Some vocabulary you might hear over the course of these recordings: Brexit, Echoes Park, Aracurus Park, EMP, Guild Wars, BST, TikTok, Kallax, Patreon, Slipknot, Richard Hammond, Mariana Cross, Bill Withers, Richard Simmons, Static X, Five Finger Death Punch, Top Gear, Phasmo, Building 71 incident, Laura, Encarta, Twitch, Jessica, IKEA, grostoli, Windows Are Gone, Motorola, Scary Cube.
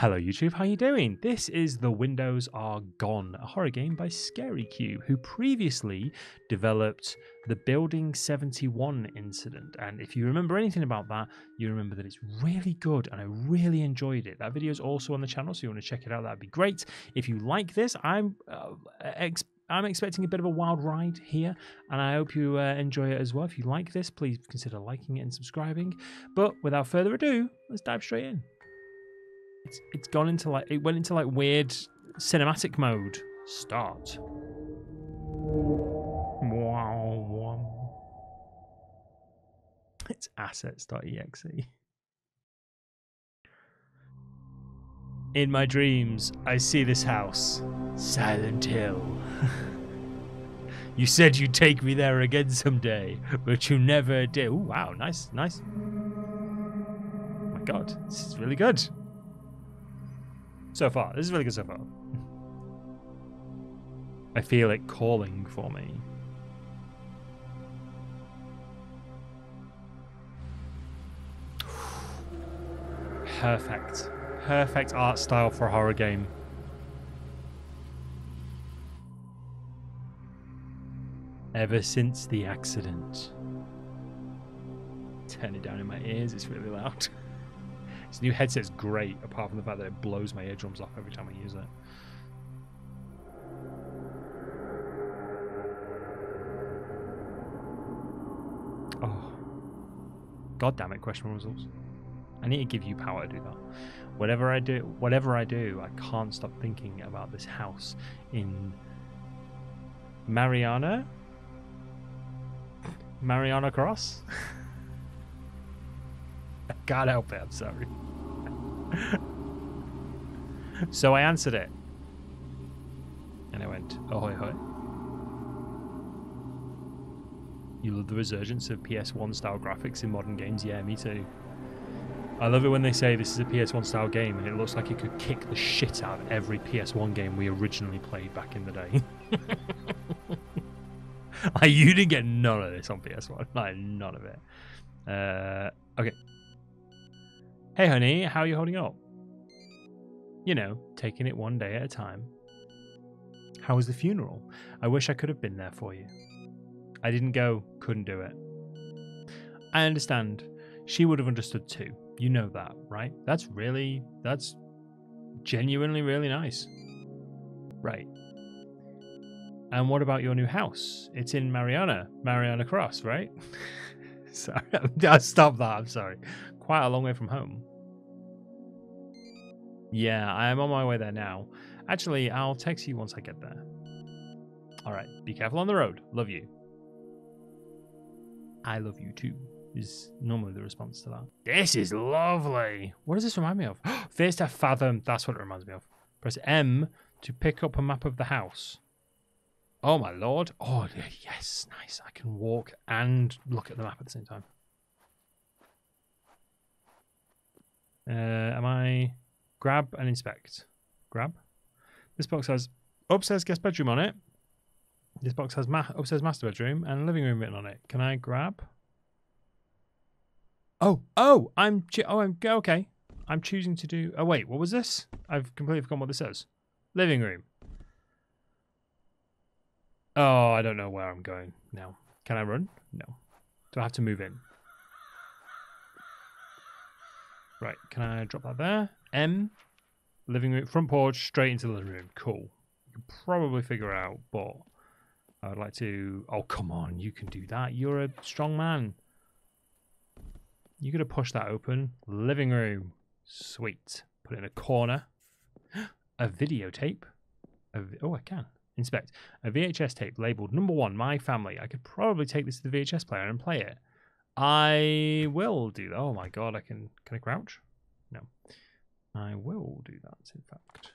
Hello YouTube, how are you doing? This is The Windows Are Gone, a horror game by Scary Cube, who previously developed the Building 71 incident. And if you remember anything about that, you remember that it's really good and I really enjoyed it. That video is also on the channel, so you want to check it out, that'd be great. If you like this, I'm expecting a bit of a wild ride here, and I hope you enjoy it as well. If you like this, please consider liking it and subscribing. But without further ado, let's dive straight in. It's gone into like, it went into like weird cinematic mode. Start. It's assets.exe. In my dreams, I see this house. Silent Hill. You said you'd take me there again someday, but you never did. Ooh, wow, nice, nice. Oh my god, this is really good. So far, this is really good so far. I feel it calling for me. Perfect. Perfect art style for a horror game. Ever since the accident. Turn it down in my ears, it's really loud. This new headset's great, apart from the fact that it blows my eardrums off every time I use it. Oh. God damn it, questionable results. I need to give you power to do that. Whatever I do, I can't stop thinking about this house in Mariana Cross? I can't help it, I'm sorry. So I answered it. And I went, ahoy hoy. You love the resurgence of PS1 style graphics in modern games? Yeah, me too. I love it when they say this is a PS1 style game and it looks like it could kick the shit out of every PS1 game we originally played back in the day. Like, you didn't get none of this on PS1. Like, none of it. Okay. Hey honey, how are you holding up? You know, taking it one day at a time. How was the funeral? I wish I could have been there for you. I didn't go, couldn't do it. I understand. She would have understood too. You know that, right? That's genuinely really nice. Right. And what about your new house? It's in Mariana Cross, right? Sorry, stop that, I'm sorry. Quite a long way from home. Yeah, I am on my way there now. Actually, I'll text you once I get there. All right, be careful on the road. Love you. I love you too, is normally the response to that. This is lovely. What does this remind me of? Face to fathom, that's what it reminds me of. Press M to pick up a map of the house. Oh my lord. Oh, yes, nice. I can walk and look at the map at the same time. Am I... Grab and inspect. Grab. This box has upstairs guest bedroom on it. This box has upstairs master bedroom and living room written on it. Can I grab? Oh, okay. I'm choosing to do... Oh, wait, what was this? I've completely forgotten what this says. Living room. Oh, I don't know where I'm going now. Can I run? No. Do I have to move in? Right, can I drop that there? M, living room, front porch, straight into the living room. Cool. You can probably figure it out, but I would like to... Oh, come on, you can do that. You're a strong man. You could have pushed that open. Living room. Sweet. Put it in a corner. A videotape. Oh, I can. Inspect. A VHS tape labeled #1, My Family. I could probably take this to the VHS player and play it. I will do that. Oh my god, I can. Can I crouch? No. I will do that, in fact.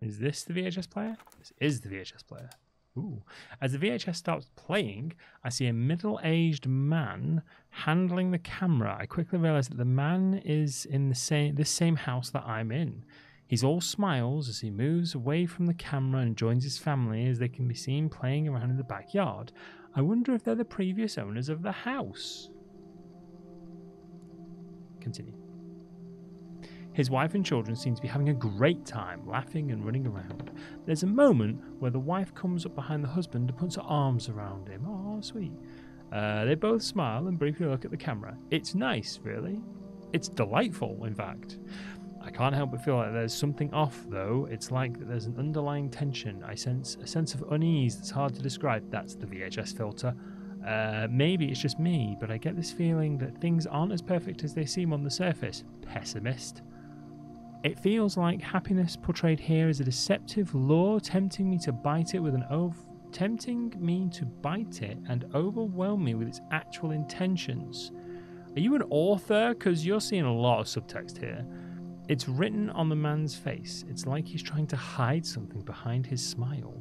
Is this the VHS player? This is the VHS player. Ooh. As the VHS starts playing, I see a middle-aged man handling the camera. I quickly realize that the man is in this same house that I'm in. He's all smiles as he moves away from the camera and joins his family as they can be seen playing around in the backyard. I wonder if they're the previous owners of the house. Continue. His wife and children seem to be having a great time, laughing and running around. There's a moment where the wife comes up behind the husband and puts her arms around him. Oh, sweet. They both smile and briefly look at the camera. It's nice, really. It's delightful, in fact. I can't help but feel like there's something off, though. It's like there's an underlying tension. I sense a sense of unease that's hard to describe. That's the VHS filter. Maybe it's just me, but I get this feeling that things aren't as perfect as they seem on the surface. Pessimist. It feels like happiness portrayed here is a deceptive lure, tempting me to bite it and overwhelm me with its actual intentions. Are you an author? Because you're seeing a lot of subtext here. It's written on the man's face. It's like he's trying to hide something behind his smile.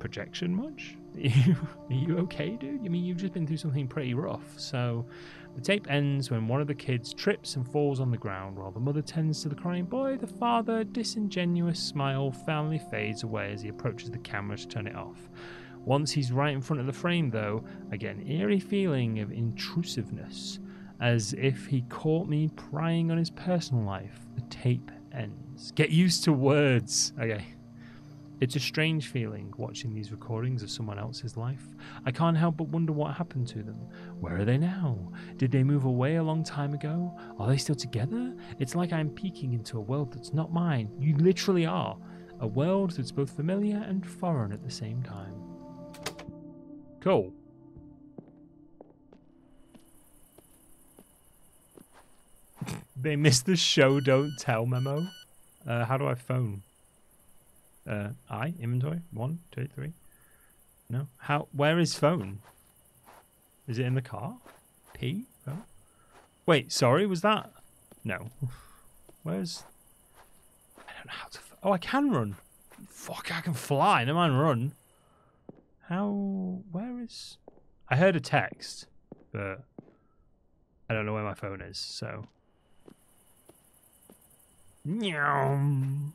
Projection much? Are you okay, dude? I mean, you've just been through something pretty rough. So the tape ends when one of the kids trips and falls on the ground while the mother tends to the crying boy. The father, disingenuous smile, finally fades away as he approaches the camera to turn it off. Once he's right in front of the frame, though, I get an eerie feeling of intrusiveness, as if he caught me prying on his personal life. The tape ends. Get used to words. Okay. It's a strange feeling, watching these recordings of someone else's life. I can't help but wonder what happened to them. Where are they now? Did they move away a long time ago? Are they still together? It's like I'm peeking into a world that's not mine. You literally are. A world that's both familiar and foreign at the same time. Cool. They missed the show, don't tell memo. How do I phone? I inventory 1 2 3. No, how? Where is phone? Is it in the car? P phone. Wait, sorry, was that? No. Where's? I don't know how to. Oh, I can run. Fuck, I can fly. Never mind, run. How? Where is? I heard a text, but I don't know where my phone is. So. Meow.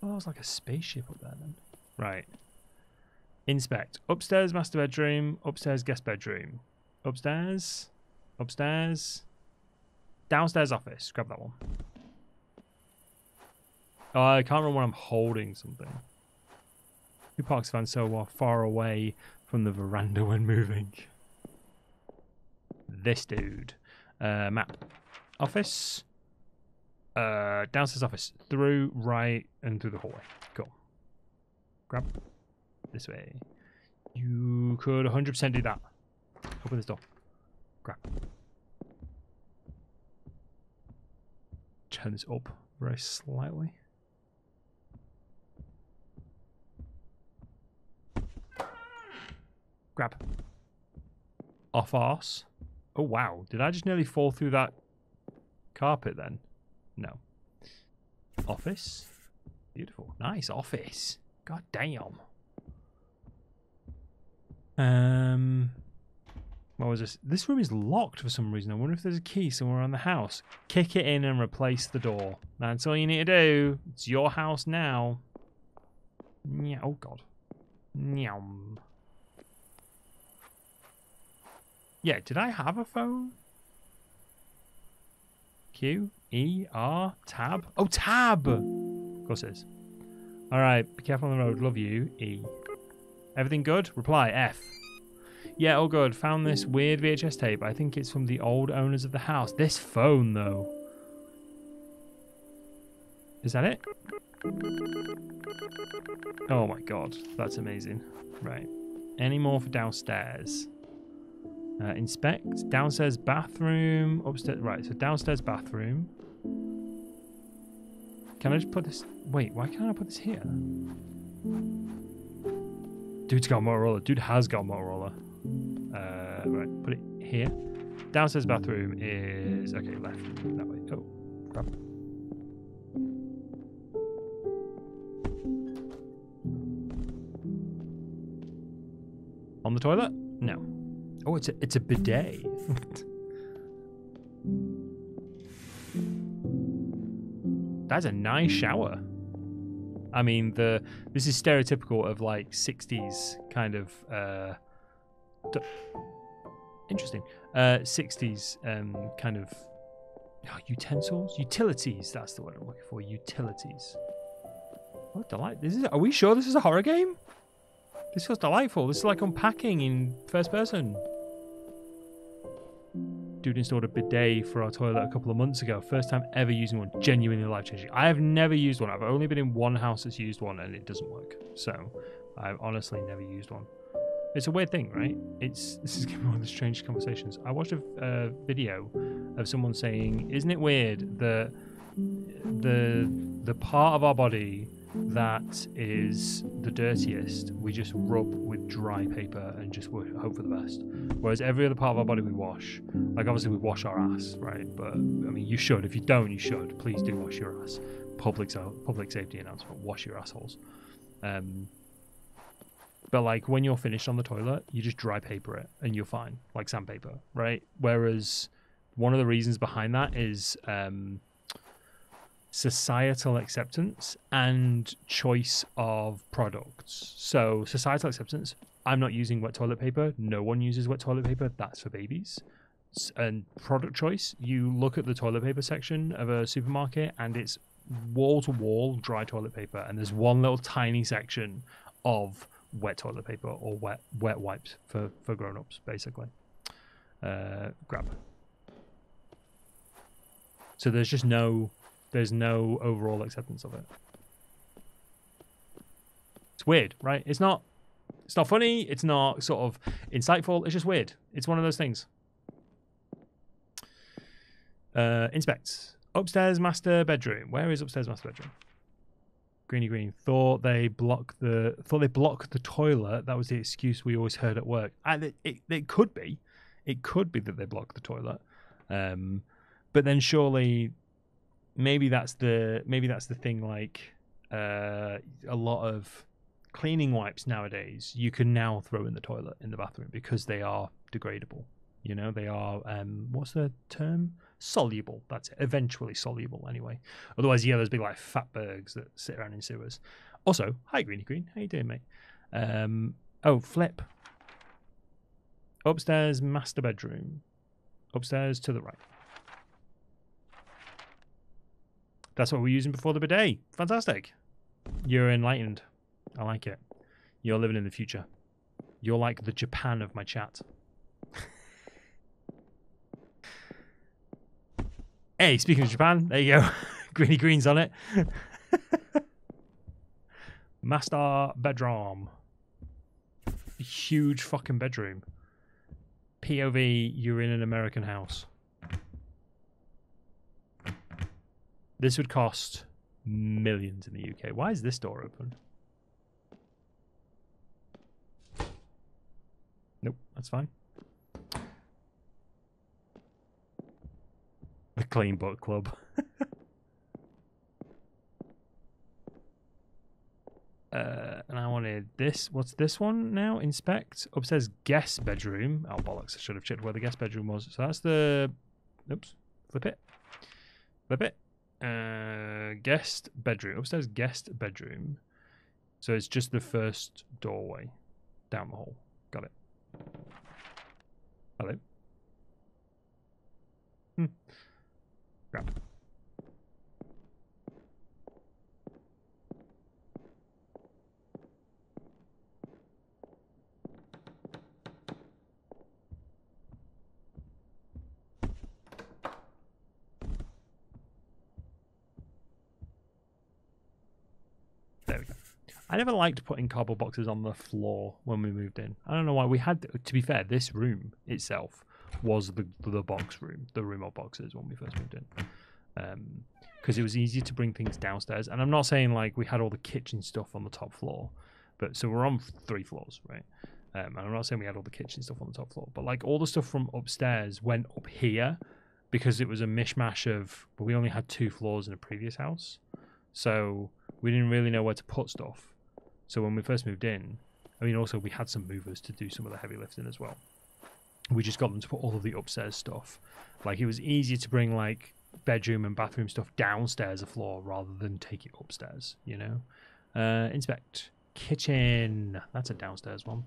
Well, that was like a spaceship up there then. Right. Inspect. Upstairs, master bedroom. Upstairs, guest bedroom. Upstairs. Upstairs. Downstairs office. Grab that one. Oh, I can't remember when I'm holding something. Who parks van so far away from the veranda when moving? This dude. Map. Office. Downstairs office, through right and through the hallway. Cool. Grab this way. You could 100% do that. Open this door. Grab. Turn this up very slightly. Grab. Off arse. Oh wow! Did I just nearly fall through that carpet then? No. Office. Beautiful. Nice office. God damn. What was this? This room is locked for some reason. I wonder if there's a key somewhere around the house. Kick it in and replace the door. That's all you need to do. It's your house now. Oh, God. Nyam. Yeah, did I have a phone? Q, E, R, tab. Oh, tab! Of course it is. Alright, be careful on the road. Love you. E. Everything good? Reply. F. Yeah, all good. Found this weird VHS tape. I think it's from the old owners of the house. This phone, though. Is that it? Oh my god. That's amazing. Right. Any more for downstairs? Inspect. Downstairs bathroom. Upstairs. Right, so downstairs bathroom. Can I just put this... Wait, why can't I put this here? Dude's got a Motorola. Dude has got a Motorola. Right, put it here. Downstairs bathroom is... Okay, left. That way. Oh, crap. On the toilet? No. Oh, it's a bidet. That's a nice shower. I mean, this is stereotypical of like 60s kind of interesting 60s kind of No, utensils? Utilities, that's the word I'm looking for. Utilities. What delight. This is, are we sure this is a horror game? This feels delightful. This is like unpacking in first person. Dude installed a bidet for our toilet a couple of months ago. First time ever using one. Genuinely life-changing. I have never used one. I've only been in one house that's used one and it doesn't work. So I've honestly never used one. It's a weird thing, right? This is gonna be one of the strangest conversations. I watched a video of someone saying, isn't it weird that the part of our body that is the dirtiest, we just rub with dry paper and just hope for the best. Whereas every other part of our body we wash. Like obviously we wash our ass, right? But I mean, you should. If you don't, you should. Please do wash your ass. Public safety announcement, wash your assholes. But like when you're finished on the toilet, you just dry paper it and you're fine, like sandpaper, right? Whereas one of the reasons behind that is societal acceptance and choice of products. So societal acceptance, I'm not using wet toilet paper. No one uses wet toilet paper. That's for babies. And product choice, you look at the toilet paper section of a supermarket and it's wall-to-wall dry toilet paper. And there's one little tiny section of wet toilet paper or wet wipes for grown-ups, basically. Grab. So there's just no, there's no overall acceptance of it. It's weird, right? It's not funny. It's not sort of insightful. It's just weird. It's one of those things. Inspect. Upstairs master bedroom. Where is upstairs master bedroom? Green. Thought they blocked the toilet. That was the excuse we always heard at work. It could be. It could be that they blocked the toilet. But then surely maybe that's the thing, like a lot of cleaning wipes nowadays you can now throw in the toilet in the bathroom because they are degradable. You know, they are what's the term? Soluble. That's it. Eventually soluble anyway. Otherwise, yeah, those big like fatbergs that sit around in sewers. Also, hi Greeny. How you doing, mate? Oh, flip. Upstairs master bedroom. Upstairs to the right. That's what we were using before the bidet. Fantastic. You're enlightened. I like it. You're living in the future. You're like the Japan of my chat. Hey, speaking of Japan, there you go. Green's on it. Master bedroom. Huge fucking bedroom. POV, you're in an American house. This would cost millions in the UK. Why is this door open? Nope, that's fine. The Clean Book Club. And I wanted this. What's this one now? Inspect. Upstairs guest bedroom. Oh, bollocks. I should have checked where the guest bedroom was. So that's the... Oops. Flip it. Guest bedroom. Upstairs guest bedroom. So it's just the first doorway down the hall. Got it. Hello. Grab. I never liked putting cardboard boxes on the floor when we moved in. I don't know why. We had, to be fair, this room itself was the box room, the room of boxes when we first moved in. Because it was easy to bring things downstairs. And I'm not saying like we had all the kitchen stuff on the top floor, but so we're on 3 floors, right? And I'm not saying we had all the kitchen stuff on the top floor, but like all the stuff from upstairs went up here because it was a mishmash of, but we only had 2 floors in a previous house. So we didn't really know where to put stuff. So when we first moved in, I mean, also we had some movers to do some of the heavy lifting as well. We just got them to put all of the upstairs stuff. Like it was easier to bring like bedroom and bathroom stuff downstairs a floor rather than take it upstairs, you know? Inspect. kitchen. That's a downstairs one.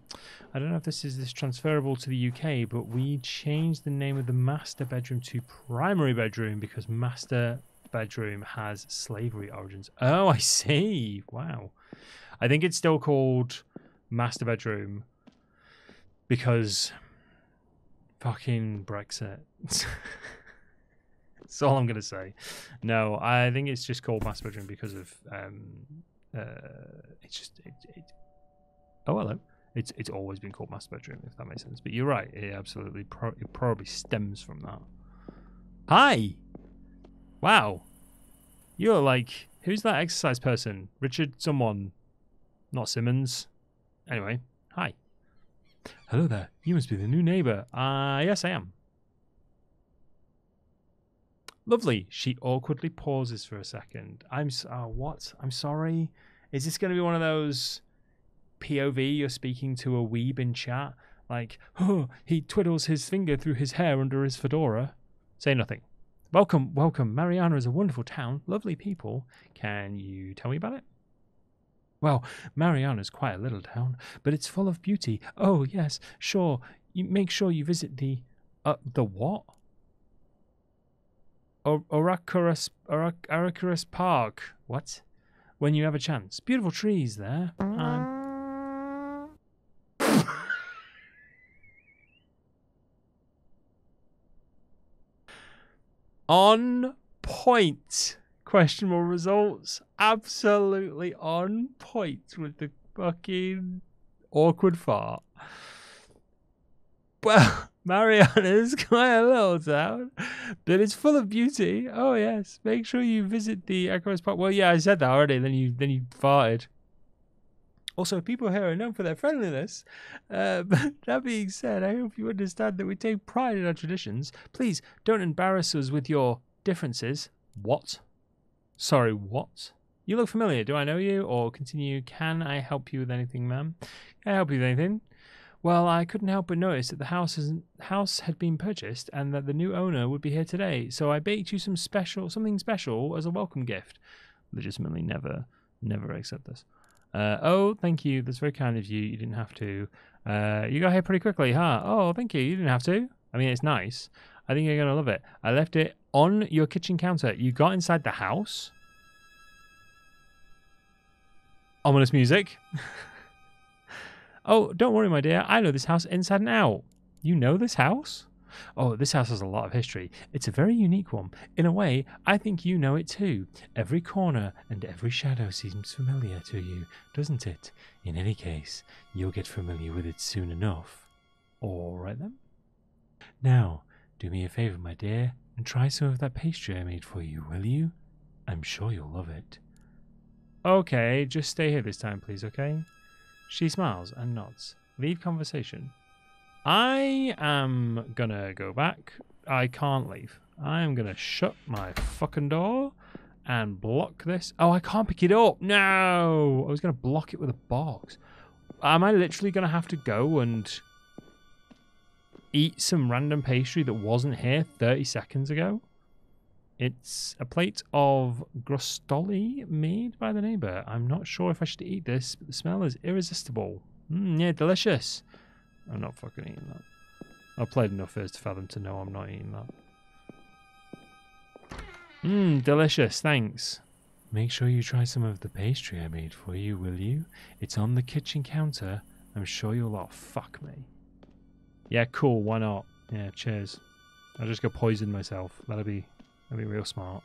I don't know if this is transferable to the UK, but we changed the name of the master bedroom to primary bedroom because master bedroom has slavery origins. Oh, I see. Wow. I think it's still called master bedroom because fucking Brexit. That's all I'm going to say. No, I think it's just called master bedroom because of it's just oh, hello. It's always been called master bedroom, if that makes sense. But you're right. It absolutely it probably stems from that. Hi. Wow. You're like, who's that exercise person? Richard someone. Not Simmons. Anyway, hi. Hello there. You must be the new neighbor. Yes, I am. Lovely. She awkwardly pauses for a second. What? I'm sorry. Is this going to be one of those POV you're speaking to a weeb in chat? Like, oh, he twiddles his finger through his hair under his fedora. Say nothing. Welcome, welcome. Mariana is a wonderful town. Lovely people. Can you tell me about it? Well, Mariana's quite a little town, but it's full of beauty. Oh, yes, sure. You make sure you visit the what? Aracurus Park. What? When you have a chance. Beautiful trees there. On point. Questionable results. Absolutely on point with the fucking awkward fart. Well, Mariana's quite a little town, but it's full of beauty. Oh yes, make sure you visit the Echoes Park. Well, yeah, I said that already. Then you farted. Also, people here are known for their friendliness. But that being said, I hope you understand that we take pride in our traditions. Please don't embarrass us with your differences. What? Sorry, what? You look familiar. Do I know you? Or continue. Can I help you with anything, ma'am? Can I help you with anything? Well, I couldn't help but notice that the house had been purchased and that the new owner would be here today. So I baked you something special as a welcome gift. Legitimately never accept this. Oh, thank you. That's very kind of you. You didn't have to. You got here pretty quickly, huh? Oh, thank you. You didn't have to. I mean, it's nice. I think you're going to love it. I left it on your kitchen counter. You got inside the house. Ominous music. Oh, don't worry, my dear. I know this house inside and out. You know this house? Oh, this house has a lot of history. It's a very unique one. In a way, I think you know it too. Every corner and every shadow seems familiar to you, doesn't it? In any case, you'll get familiar with it soon enough. All right, then. Now, do me a favor, my dear, and try some of that pastry I made for you, will you? I'm sure you'll love it. Okay, just stay here this time, please, okay? She smiles and nods. Leave conversation. I am gonna go back. I can't leave. I am gonna shut my fucking door and block this. Oh, I can't pick it up. No! I was gonna block it with a box. Am I literally gonna have to go and eat some random pastry that wasn't here 30 seconds ago? It's a plate of grostoli made by the neighbour. I'm not sure if I should eat this, but the smell is irresistible. Yeah, delicious. I'm not fucking eating that. I've played enough First to Fathom to know I'm not eating that. Delicious, thanks. Make sure you try some of the pastry I made for you, will you? It's on the kitchen counter. I'm sure you'll all fuck me. Yeah, cool, why not? Yeah, cheers. I'll just go poison myself. That'll be real smart.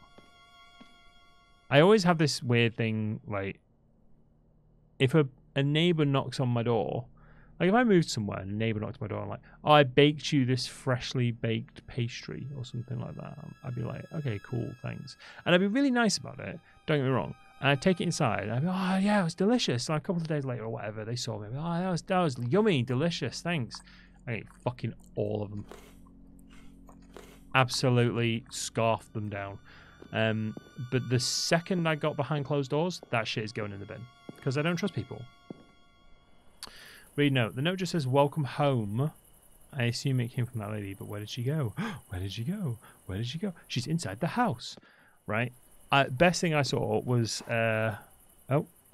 I always have this weird thing, like, if a neighbour knocks on my door. Like, if I moved somewhere and a neighbour knocked on my door, I'm like, oh, I baked you this freshly baked pastry or something like that. I'd be like, okay, cool, thanks. And I'd be really nice about it, don't get me wrong. And I'd take it inside, and I'd be, oh, yeah, it was delicious. And a couple of days later or whatever, they saw me. I'd be, oh, that was yummy, delicious, thanks. I ate fucking all of them. Absolutely scarfed them down. But the second I got behind closed doors, that shit is going in the bin. Because I don't trust people. Read note. The note just says, welcome home. I assume it came from that lady, but where did she go? Where did she go? Where did she go? She's inside the house, right? Best thing I saw was... oh,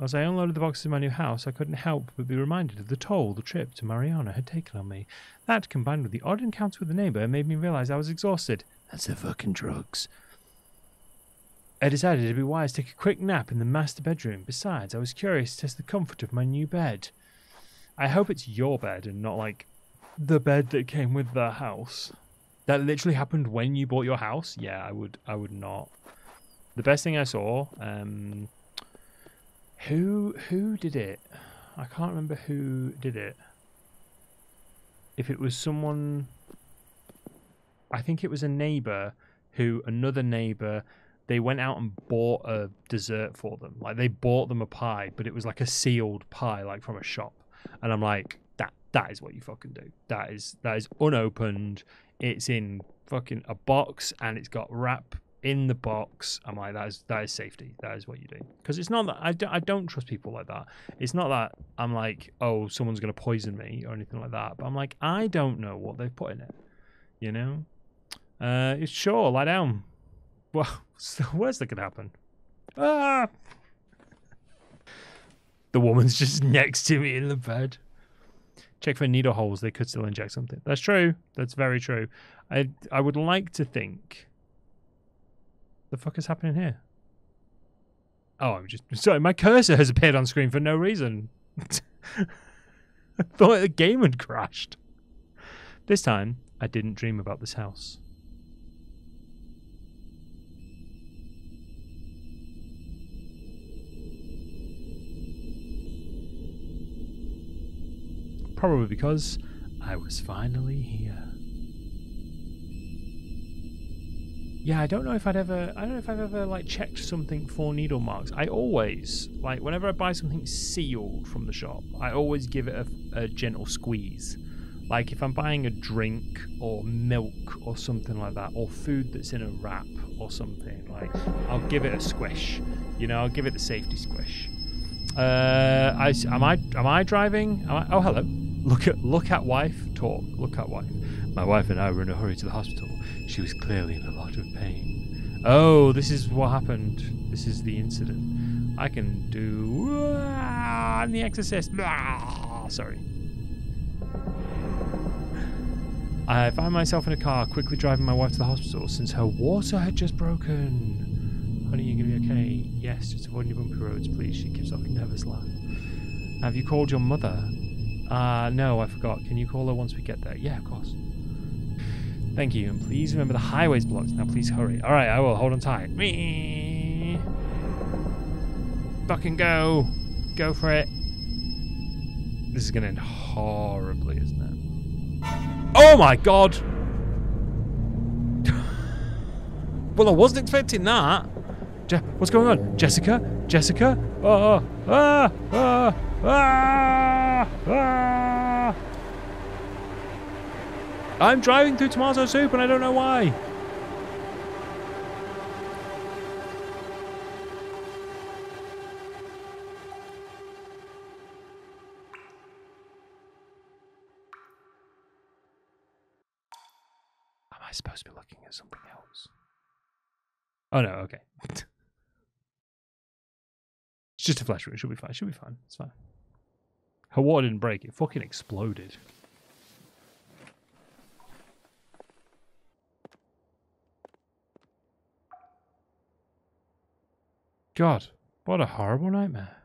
As I unloaded the boxes in my new house, I couldn't help but be reminded of the toll the trip to Mariana had taken on me. That, combined with the odd encounter with the neighbour, made me realise I was exhausted. That's the fucking drugs. I decided it'd be wise to take a quick nap in the master bedroom. Besides, I was curious to test the comfort of my new bed. I hope it's your bed and not, like, the bed that came with the house. That literally happened when you bought your house? Yeah, I would not. The best thing I saw, who did it? I can't remember who did it. If it was someone, I think it was a neighbour who, another neighbour, they went out and bought a dessert for them. Like, they bought them a pie, but it was like a sealed pie, like from a shop. And I'm like, that is what you fucking do. That is unopened. It's in fucking a box and it's got wrap in the box. I'm like, that is safety. That is what you do. Because it's not that I don't trust people like that. It's not that I'm like, oh, someone's going to poison me or anything like that. But I'm like, I don't know what they've put in it. You know? It's sure, lie down. Well, it's the worst that could happen. Ah! The woman's just next to me in the bed. Check for needle holes. They could still inject something. That's true. That's very true. I would like to think. The fuck is happening here? Oh, I'm just sorry. My cursor has appeared on screen for no reason. I thought the game had crashed. This time, I didn't dream about this house. Probably because I was finally here. Yeah, I don't know if I've ever like checked something for needle marks. I always, like, whenever I buy something sealed from the shop, I always give it a gentle squeeze. Like if I'm buying a drink or milk or something like that, or food that's in a wrap or something, like I'll give it a squish. You know, I'll give it the safety squish. Am I driving? Oh, hello. Look at wife, talk. Look at wife. My wife and I were in a hurry to the hospital. She was clearly in a lot of pain. Oh, this is what happened. This is the incident. I can do... I'm the exorcist. Sorry. I found myself in a car, quickly driving my wife to the hospital since her water had just broken. Honey, you gonna be okay? Yes, just avoid any bumpy roads, please. She gives off a nervous laugh. Have you called your mother? No, I forgot. Can you call her once we get there? Yeah, of course. Thank you, and please remember the highway's blocked. Now please hurry. Alright, I will. Hold on tight. Me. Fucking go. Go for it. This is going to end horribly, isn't it? Oh my god! Well, I wasn't expecting that. What's going on? Jessica? Jessica? Oh, ah, ah, ah, ah. I'm driving through tomato soup and I don't know why. Am I supposed to be looking at something else? Oh no, okay. It's just a flash room. It should be fine. Should be fine. It's fine. Her water didn't break. It fucking exploded. God, what a horrible nightmare.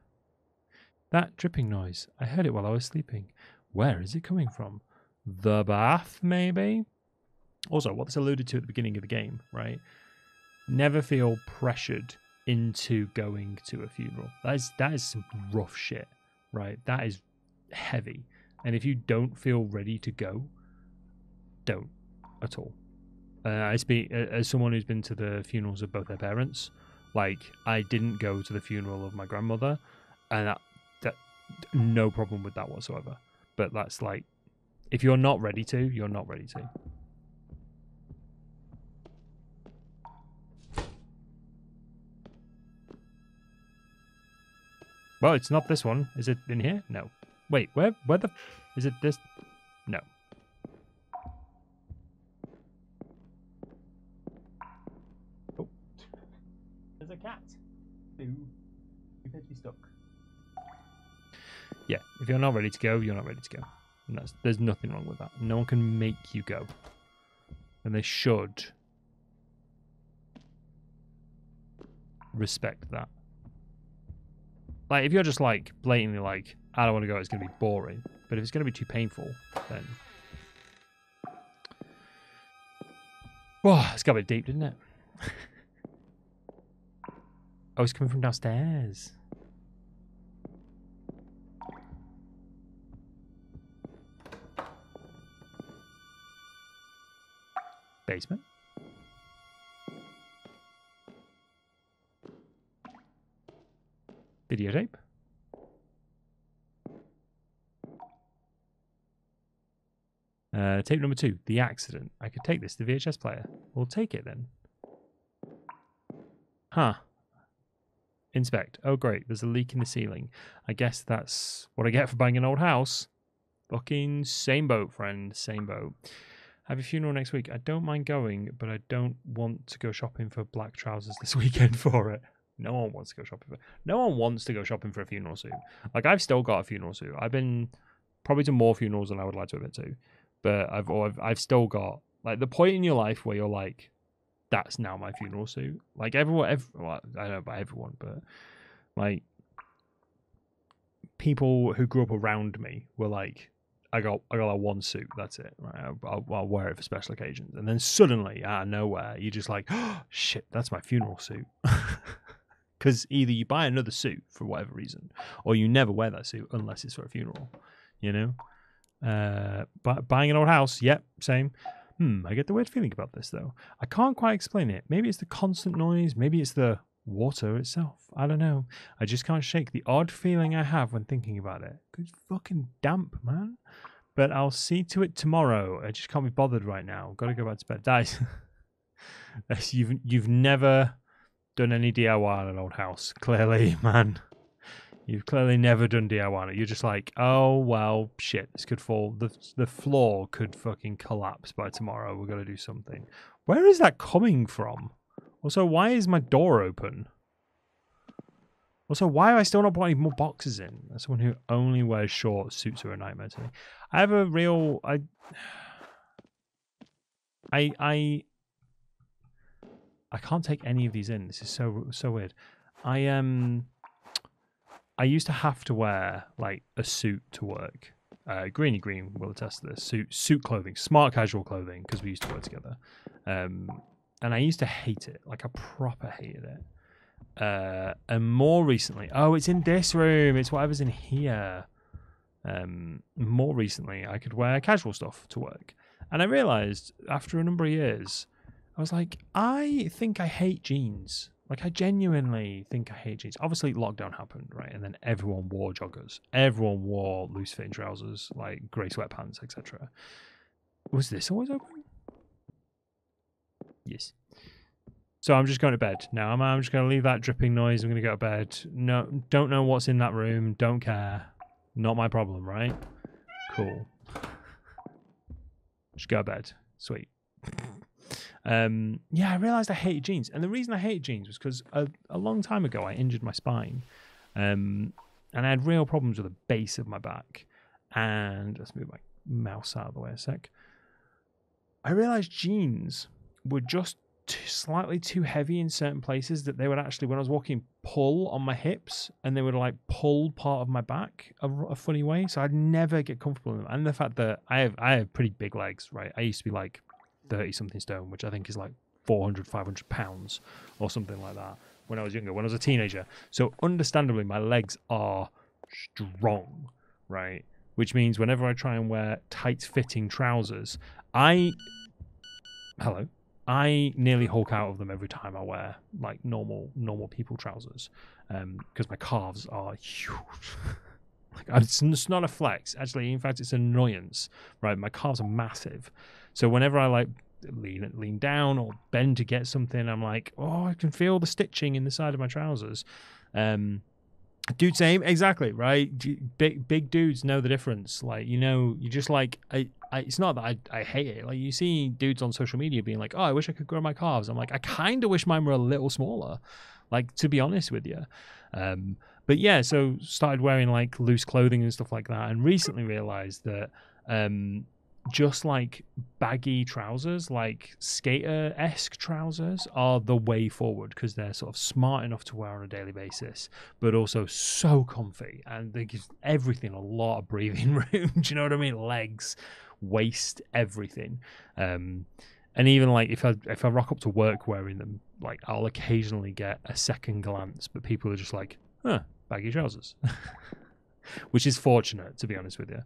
That dripping noise. I heard it while I was sleeping. Where is it coming from? The bath, maybe? Also, what this alluded to at the beginning of the game, right? Never feel pressured into going to a funeral. That is some rough shit, right? That is heavy. And if you don't feel ready to go, don't at all. I speak as someone who's been to the funerals of both their parents. Like, I didn't go to the funeral of my grandmother, and that no problem with that whatsoever. But that's like, if you're not ready to, you're not ready to. Well, it's not this one. Is it in here? No. Wait, where the... Is it this? No. Oh. There's a cat. Boo. You've had to be stuck. Yeah, if you're not ready to go, you're not ready to go. And that's, there's nothing wrong with that. No one can make you go. And they should respect that. Like, if you're just, like, blatantly, like, I don't want to go, it's going to be boring. But if it's going to be too painful, then... Whoa, it's got a bit deep, didn't it? Oh, it's coming from downstairs. Basement? Videotape? Tape number 2, The Accident. I could take this to the VHS player. We'll take it then. Huh. Inspect. Oh great, there's a leak in the ceiling. I guess that's what I get for buying an old house. Fucking same boat, friend. Same boat. I have a funeral next week. I don't mind going, but I don't want to go shopping for black trousers this weekend for it. No one wants to go shopping for... No one wants to go shopping for a funeral suit. Like, I've still got a funeral suit. I've been... Probably to more funerals than I would like to admit to. But I've still got... Like, the point in your life where you're like, that's now my funeral suit. Like, everyone... well, I don't know about everyone, but... Like... People who grew up around me were like... I got that one suit, that's it. Right? I'll wear it for special occasions. And then suddenly, out of nowhere, you're just like, oh, shit, that's my funeral suit. Because either you buy another suit for whatever reason, or you never wear that suit unless it's for a funeral, you know? But buying an old house, yep, same. I get the weird feeling about this, though. I can't quite explain it. Maybe it's the constant noise. Maybe it's the water itself. I don't know. I just can't shake the odd feeling I have when thinking about it. It's fucking damp, man. But I'll see to it tomorrow. I just can't be bothered right now. Got to go back to bed. Guys, you've never done any DIY in an old house. Clearly, man. You've clearly never done DIY on it. You're just like, oh, well, shit. This could fall. The floor could fucking collapse by tomorrow. We've got to do something. Where is that coming from? Also, why is my door open? Also, why have I still not bought any more boxes in? That's someone who only wears short suits are a nightmare to me. I have a real... I can't take any of these in. This is so weird. I used to have to wear, like, a suit to work. Greeny Green will attest to this. Suit clothing. Smart casual clothing, because we used to work together. And I used to hate it. Like, I proper hated it. And more recently... Oh, it's in this room. It's whatever's in here. More recently, I could wear casual stuff to work. And I realised, after a number of years, I was like, I think I hate jeans. Like, I genuinely think I hate jeans. Obviously, lockdown happened, right? And then everyone wore joggers. Everyone wore loose-fitting trousers, like grey sweatpants, etc. Was this always open? Yes. So I'm just going to bed now. I'm just going to leave that dripping noise. I'm going to go to bed. No, don't know what's in that room. Don't care. Not my problem, right? Cool. Just go to bed. Sweet. Yeah, I realized I hated jeans. And the reason I hated jeans was because a long time ago I injured my spine. And I had real problems with the base of my back. And let's move my mouse out of the way a sec. I realized jeans were just slightly too heavy in certain places that they would actually, when I was walking, pull on my hips, and they would like pull part of my back a funny way. So I'd never get comfortable in them. And the fact that I have pretty big legs, right? I used to be like 30-something stone, which I think is like 400, 500 pounds or something like that when I was younger, when I was a teenager. So understandably, my legs are strong, right? Which means whenever I try and wear tight-fitting trousers, I nearly hulk out of them every time I wear like normal people trousers, because my calves are huge. Like, it's not a flex, actually. In fact, it's an annoyance, right? My calves are massive. So whenever I like lean down or bend to get something, I'm like, oh, I can feel the stitching in the side of my trousers. Dude, same, exactly, right? Big dudes know the difference. Like, you know, you just like, it's not that I hate it. Like, you see dudes on social media being like, oh, I wish I could grow my calves. I'm like, I kind of wish mine were a little smaller. like, to be honest with you. But yeah, so started wearing like loose clothing and stuff like that, and recently realized that just like baggy trousers, like skater-esque trousers, are the way forward, because they're sort of smart enough to wear on a daily basis, but also so comfy, and they give everything a lot of breathing room. Do you know what I mean? Legs, waist, everything. And even like if I rock up to work wearing them, like I'll occasionally get a second glance, but people are just like, huh, baggy trousers, which is fortunate, to be honest with you.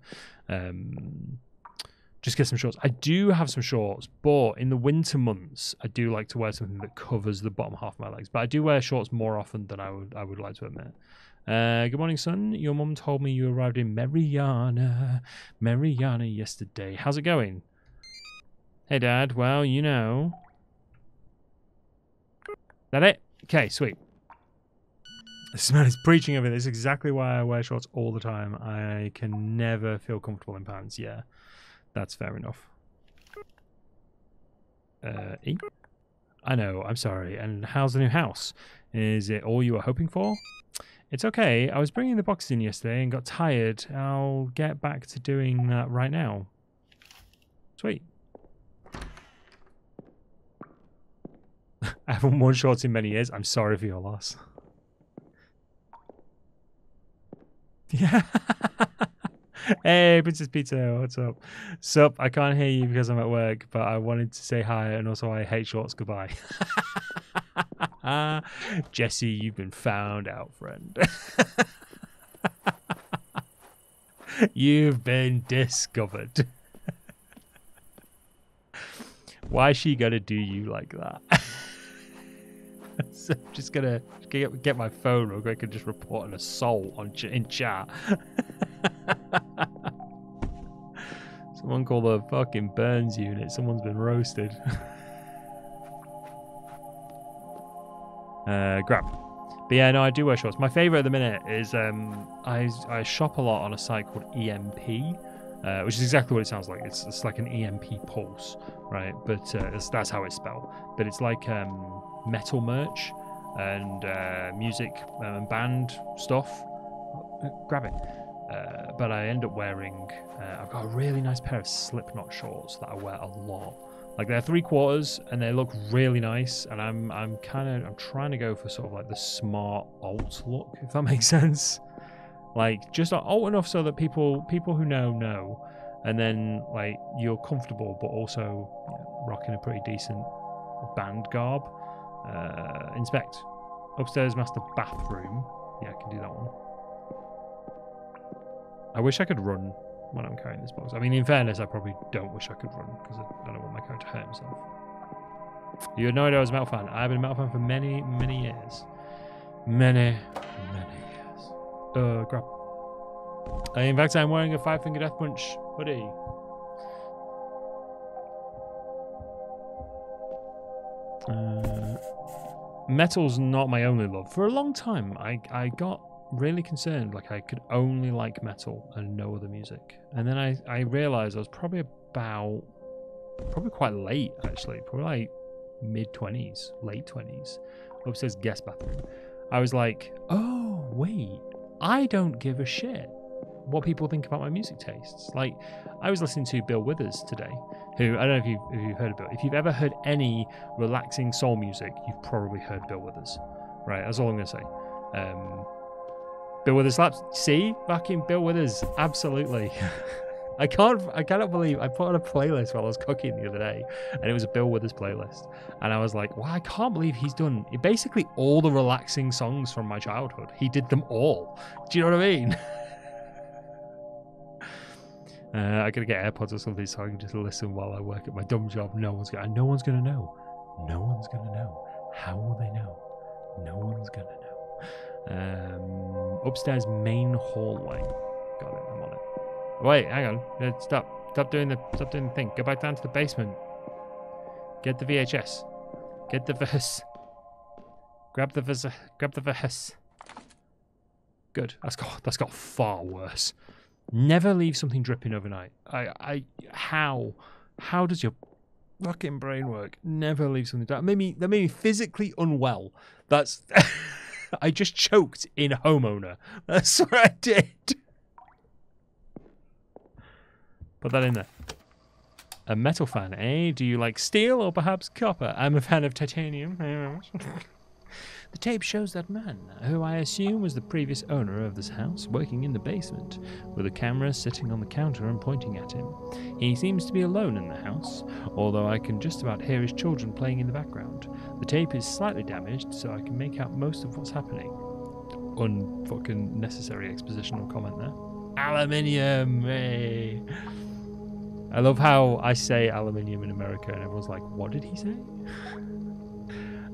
Just get some shorts. I do have some shorts, but in the winter months, I do like to wear something that covers the bottom half of my legs. But I do wear shorts more often than I would like to admit. Good morning, son. Your mum told me you arrived in Mariana yesterday. How's it going? Hey, Dad. Well, you know. That it? Okay, sweet. This man is preaching over this. Exactly why I wear shorts all the time. I can never feel comfortable in pants. Yeah. That's fair enough. E? I know, I'm sorry. And how's the new house? Is it all you were hoping for? It's okay. I was bringing the boxes in yesterday and got tired. I'll get back to doing that right now. Sweet. I haven't worn shorts in many years. I'm sorry for your loss. Yeah. Hey, Princess Peter, what's up? Sup, I can't hear you because I'm at work, but I wanted to say hi, and also I hate shorts, goodbye. Jesse, you've been found out, friend. You've been discovered. Why she gonna do you like that? So I'm just gonna get my phone real quick and just report an assault in chat. Someone call the fucking Burns unit. Someone's been roasted. Grab. But yeah, no, I do wear shorts. My favourite at the minute is I shop a lot on a site called EMP, which is exactly what it sounds like. It's like an EMP pulse, right? But that's how it's spelled. But it's like metal merch and music and band stuff. Grab it. But I end up wearing, I've got a really nice pair of Slipknot shorts that I wear a lot. Like, they're 3/4 and they look really nice, and I'm trying to go for sort of like the smart alt look, if that makes sense. Like, just alt enough so that people who know, and then like you're comfortable, but also, you know, rocking a pretty decent band garb. Inspect. Upstairs master bathroom. Yeah, I can do that one. I wish I could run when I'm carrying this box. I mean, in fairness, I probably don't wish I could run, because I don't want my character to hurt himself. You had no idea I was a metal fan. I've been a metal fan for many, many years. Many, many years. Grab. In fact, I'm wearing a Five Finger Death Punch hoodie. Metal's not my only love. For a long time, I got really concerned, like I could only like metal and no other music, and then I realized I was probably quite late, actually, probably like mid-20s, late 20s. Upstairs guest bathroom, I was like, oh wait, I don't give a shit what people think about my music tastes. Like, I was listening to Bill Withers today, who, I don't know if you've heard of Bill. If you've ever heard any relaxing soul music, you've probably heard Bill Withers, right? That's all I'm gonna say. Bill Withers slaps. See, fucking Bill Withers, absolutely. I cannot believe I put on a playlist while I was cooking the other day, and it was a Bill Withers playlist, and I was like, wow, I can't believe he's done basically all the relaxing songs from my childhood. He did them all. Do you know what I mean? I gotta get AirPods or something so I can just listen while I work at my dumb job. No one's gonna know. No one's gonna know. How will they know? No one's gonna know. Upstairs main hallway. Got it, I'm on it. Wait, hang on. Stop doing the thing. Go back down to the basement. Get the VHS. Get the VHS. Grab the VHS. Good. That's got far worse. Never leave something dripping overnight. How does your Fucking brain work. Never leave something down. That made me physically unwell. That's... I just choked in homeowner. That's what I did. Put that in there. A metal fan, eh? Do you like steel or perhaps copper? I'm a fan of titanium. The tape shows that man, who I assume was the previous owner of this house, working in the basement, with a camera sitting on the counter and pointing at him. He seems to be alone in the house, although I can just about hear his children playing in the background. The tape is slightly damaged, so I can make out most of what's happening. Un-fucking necessary expositional comment there. Aluminium, hey. I love how I say aluminium in America and everyone's like, what did he say?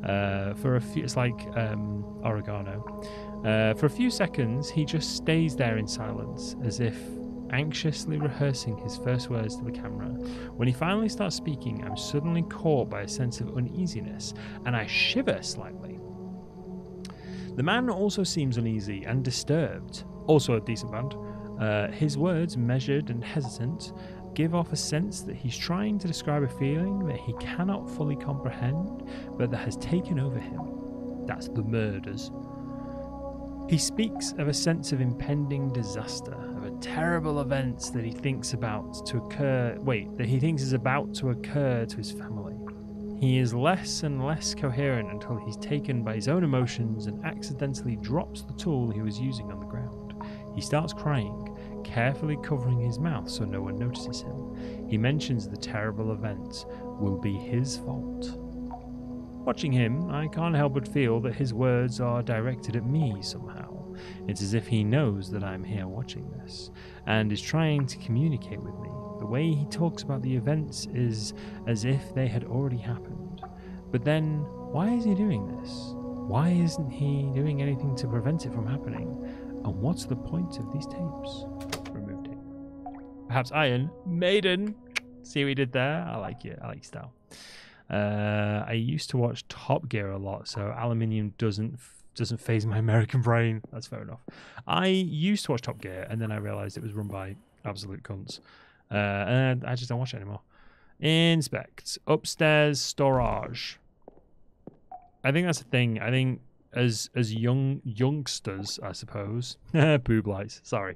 It's like oregano. For a few seconds, he just stays there in silence, as if anxiously rehearsing his first words to the camera. When he finally starts speaking, I'm suddenly caught by a sense of uneasiness, and I shiver slightly. The man also seems uneasy and disturbed. Also a decent band. His words, measured and hesitant, give off a sense that he's trying to describe a feeling that he cannot fully comprehend, but that has taken over him. That's the murders. He speaks of a sense of impending disaster, of a terrible event that he thinks is about to occur to his family. He is less and less coherent until he's taken by his own emotions and accidentally drops the tool he was using on the ground. He starts crying, carefully covering his mouth so no one notices him. He mentions the terrible event will be his fault. Watching him, I can't help but feel that his words are directed at me somehow. It's as if he knows that I'm here watching this, and is trying to communicate with me. The way he talks about the events is as if they had already happened. But then, why is he doing this? Why isn't he doing anything to prevent it from happening? And what's the point of these tapes? Remove tape. Perhaps Iron Maiden. See what he did there? I like it. I like style. I used to watch Top Gear a lot, so aluminium doesn't phase my American brain. That's fair enough. I used to watch Top Gear, and then I realized it was run by absolute cunts. And I just don't watch it anymore. Inspect. Upstairs storage. I think that's a thing. I think... As youngsters, I suppose. Boob lights, sorry.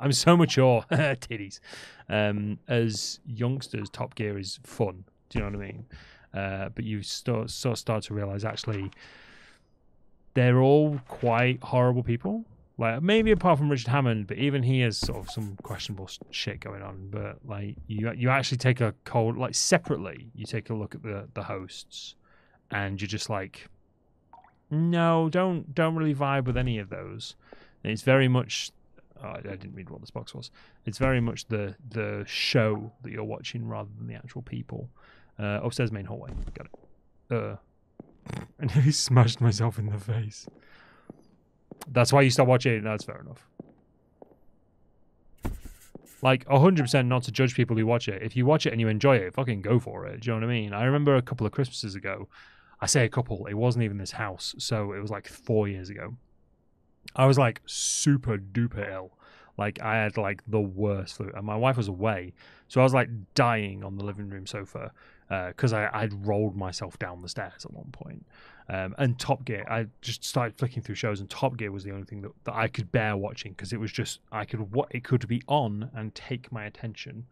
I'm so mature. Titties. As youngsters, Top Gear is fun. Do you know what I mean? But you sort of start to realise, actually, they're all quite horrible people. Like, maybe apart from Richard Hammond, but even he has sort of some questionable shit going on. But, like, you actually take a cold... Like, separately, you take a look at the hosts. And you're just like... No, don't really vibe with any of those. It's very much... Oh, I didn't read what this box was. It's very much the show that you're watching rather than the actual people. Upstairs main hallway. Got it. I nearly smashed myself in the face. That's why you start watching it. That's fair enough. Like, 100% not to judge people who watch it. If you watch it and you enjoy it, fucking go for it. Do you know what I mean? I remember a couple of Christmases ago... I say a couple, it wasn't even this house, so it was like 4 years ago. I was like super duper ill. Like I had like the worst flu and my wife was away. So I was like dying on the living room sofa because I'd rolled myself down the stairs at one point. And Top Gear, I just started flicking through shows and Top Gear was the only thing that I could bear watching because it was just, it could be on and take my attention.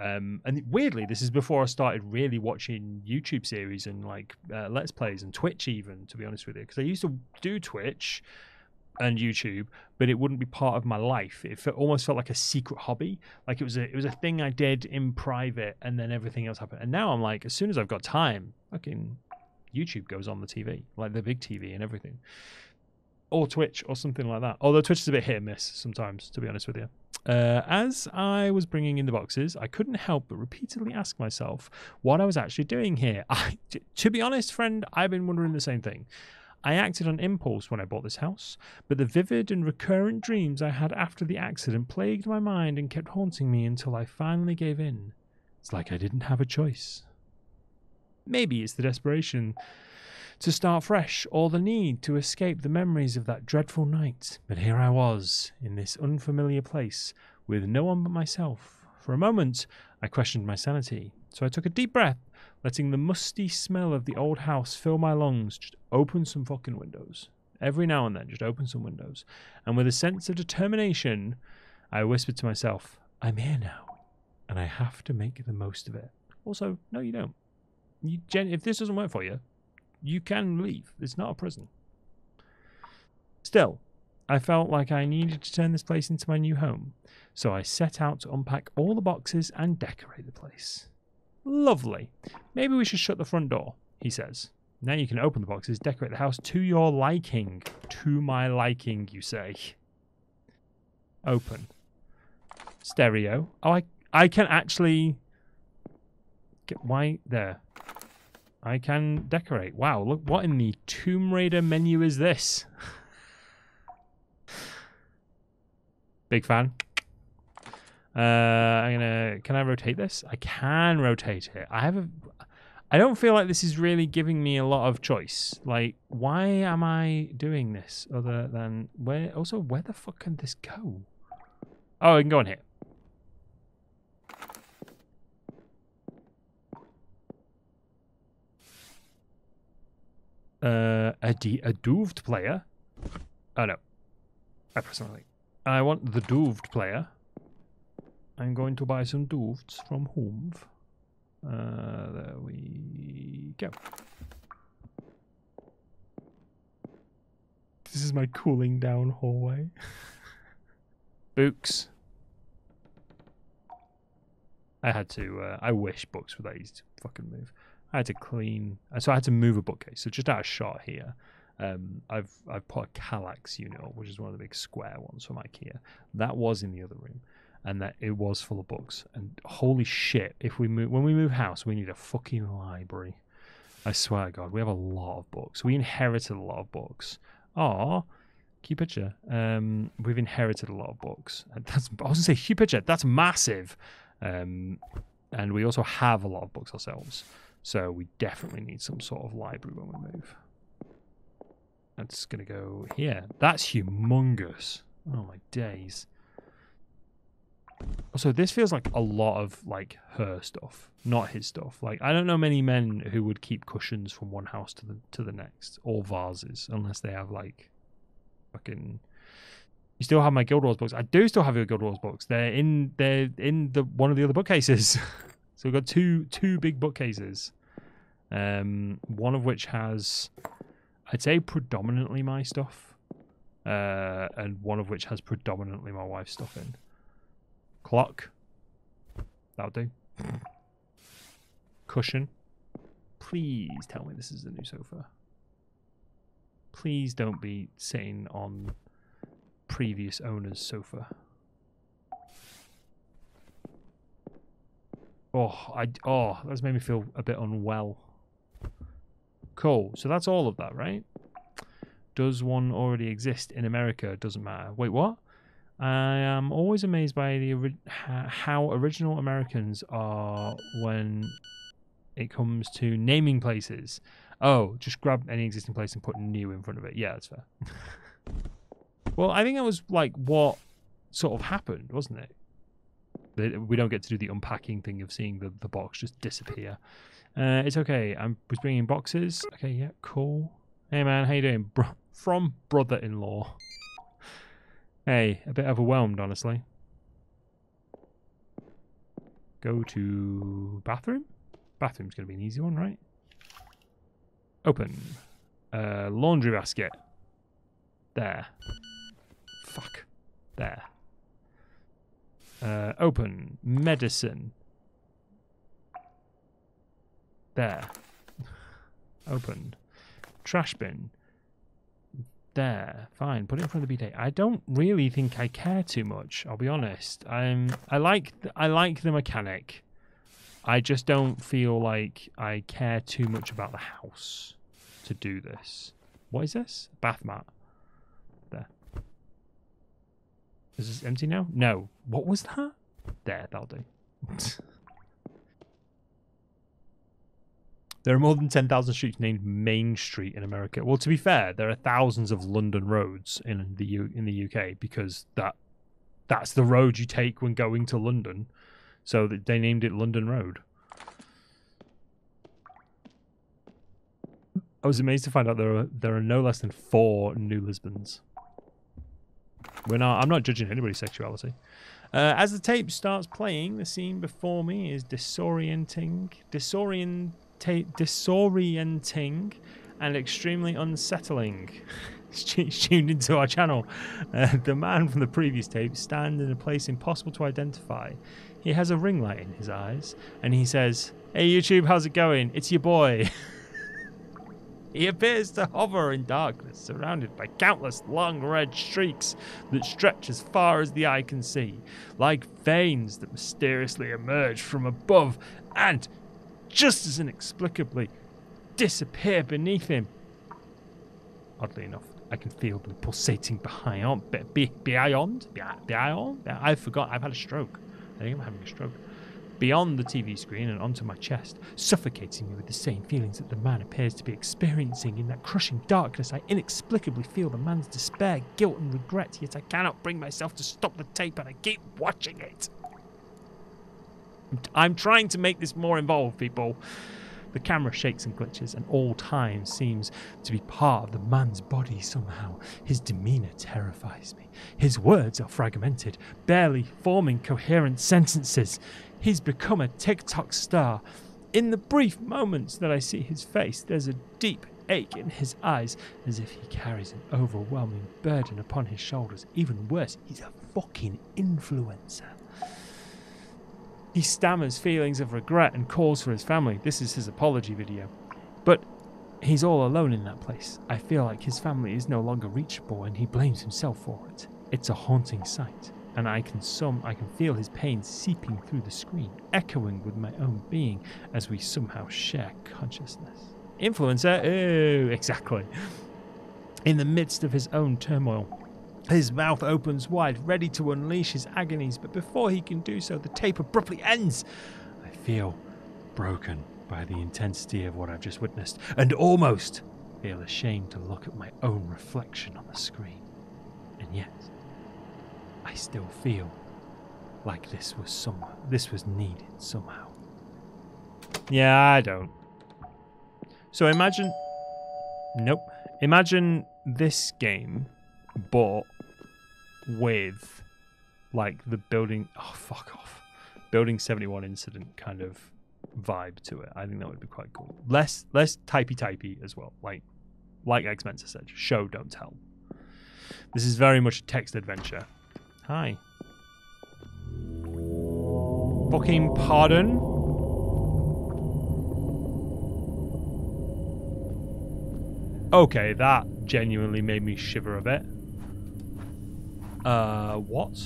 And weirdly, this is before I started really watching YouTube series and like Let's Plays and Twitch even, to be honest with you. Because I used to do Twitch and YouTube, but it wouldn't be part of my life. It almost felt like a secret hobby. Like it was a thing I did in private and then everything else happened. And now I'm like, as soon as I've got time, fucking YouTube goes on the TV, like the big TV and everything. Or Twitch or something like that. Although Twitch is a bit hit and miss sometimes, to be honest with you. As I was bringing in the boxes, I couldn't help but repeatedly ask myself what I was actually doing here. To be honest, friend, I've been wondering the same thing. I acted on impulse when I bought this house, but the vivid and recurrent dreams I had after the accident plagued my mind and kept haunting me until I finally gave in. It's like I didn't have a choice. Maybe it's the desperation... to start fresh, or the need to escape the memories of that dreadful night. But here I was, in this unfamiliar place, with no one but myself. For a moment, I questioned my sanity. So I took a deep breath, letting the musty smell of the old house fill my lungs. Just open some fucking windows. Every now and then, just open some windows. And with a sense of determination, I whispered to myself, I'm here now, and I have to make the most of it. Also, no, you don't. If this doesn't work for you, you can leave. It's not a prison. Still, I felt like I needed to turn this place into my new home, so I set out to unpack all the boxes and decorate the place. Lovely. Maybe we should shut the front door, he says. Now you can open the boxes, decorate the house to your liking. To my liking, you say. Open. Stereo. Oh, I can actually... Get why there. I can decorate. Wow, look, what in the Tomb Raider menu is this? Big fan. Can I rotate this? I can rotate it. I don't feel like this is really giving me a lot of choice. Like, why am I doing this other than where? Also, where the fuck can this go? Oh, I can go in here. A dooved player. Oh no, I press something. I want the dooved player. I'm going to buy some dooveds from whom? There we go. This is my cooling down hallway. Books. I had to. I wish books were that easy to fucking move. I had to clean, so I had to move a bookcase. So just out of shot here, I've put a Kallax unit up, which is one of the big square ones from IKEA. That was in the other room, and that it was full of books. And holy shit, if we move, when we move house, we need a fucking library. I swear to God, we have a lot of books. We inherited a lot of books. Ah, cute picture. We've inherited a lot of books. That's, I was gonna say cute picture. That's massive. And we also have a lot of books ourselves. So we definitely need some sort of library when we move. That's going to go here. That's humongous. Oh my days. Also, this feels like a lot of like her stuff, not his stuff. Like, I don't know many men who would keep cushions from one house to the next, or vases, unless they have like fucking... You still have my Guild Wars books. I do still have your Guild Wars books. They're in the one of the other bookcases. So we've got two big bookcases, one of which has, I'd say, predominantly my stuff, and one of which has predominantly my wife's stuff in. Clock. That'll do. Cushion. Please tell me this is the new sofa. Please don't be sitting on previous owner's sofa. Oh, that's made me feel a bit unwell. Cool. So that's all of that, right? Does one already exist in America? Doesn't matter. Wait, what? I am always amazed by the how original Americans are when it comes to naming places. Oh, just grab any existing place and put new in front of it. Yeah, that's fair. Well, I think that was like what sort of happened, wasn't it? We don't get to do the unpacking thing of seeing the box just disappear. It's okay. I was bringing boxes. Okay, yeah, cool. Hey, man, how you doing? From brother-in-law. Hey, a bit overwhelmed, honestly. Go to bathroom. Bathroom's going to be an easy one, right? Open. Laundry basket. There. Fuck. There. Open. Medicine. There. Open. Trash bin. There. Fine. Put it in front of the bidet. I don't really think I care too much, I'll be honest. I like the mechanic. I just don't feel like I care too much about the house to do this. What is this? Bath mat. Is this empty now? No. What was that? There, that'll do. There are more than 10,000 streets named Main Street in America. Well, to be fair, there are thousands of London roads in the UK because that's the road you take when going to London. So they named it London Road. I was amazed to find out there are no less than 4 new Lisbons. I'm not judging anybody's sexuality. As the tape starts playing, the scene before me is disorienting and extremely unsettling. Tuned into our channel. The man from the previous tape stands in a place impossible to identify. He has a ring light in his eyes, and he says, "Hey YouTube, how's it going? It's your boy." He appears to hover in darkness, surrounded by countless long red streaks that stretch as far as the eye can see, like veins that mysteriously emerge from above and, just as inexplicably, disappear beneath him. Oddly enough, I can feel them pulsating beyond. I forgot, I've had a stroke. I think I'm having a stroke. Beyond the TV screen and onto my chest, suffocating me with the same feelings that the man appears to be experiencing. In that crushing darkness, I inexplicably feel the man's despair, guilt and regret, yet I cannot bring myself to stop the tape and I keep watching it. I'm trying to make this more involved, people. The camera shakes and glitches, and all time seems to be part of the man's body somehow. His demeanour terrifies me. His words are fragmented, barely forming coherent sentences. He's become a TikTok star. In the brief moments that I see his face, there's a deep ache in his eyes, as if he carries an overwhelming burden upon his shoulders. Even worse, he's a fucking influencer. He stammers feelings of regret and calls for his family. This is his apology video. But he's all alone in that place. I feel like his family is no longer reachable and he blames himself for it. It's a haunting sight, and I can feel his pain seeping through the screen, echoing with my own being as we somehow share consciousness. Influencer? Ooh, exactly. In the midst of his own turmoil, his mouth opens wide, ready to unleash his agonies, but before he can do so, the tape abruptly ends. I feel broken by the intensity of what I've just witnessed, and almost feel ashamed to look at my own reflection on the screen. And yet, I still feel like this was needed somehow. Yeah, I don't. So imagine... Nope. Imagine this game, but with, like, the building... Oh, fuck off. Building 71 incident kind of vibe to it. I think that would be quite cool. Less typey-typey as well. Like X-Mentor said, show, don't tell. This is very much a text adventure. Hi. Fucking pardon? Okay, that genuinely made me shiver a bit. What?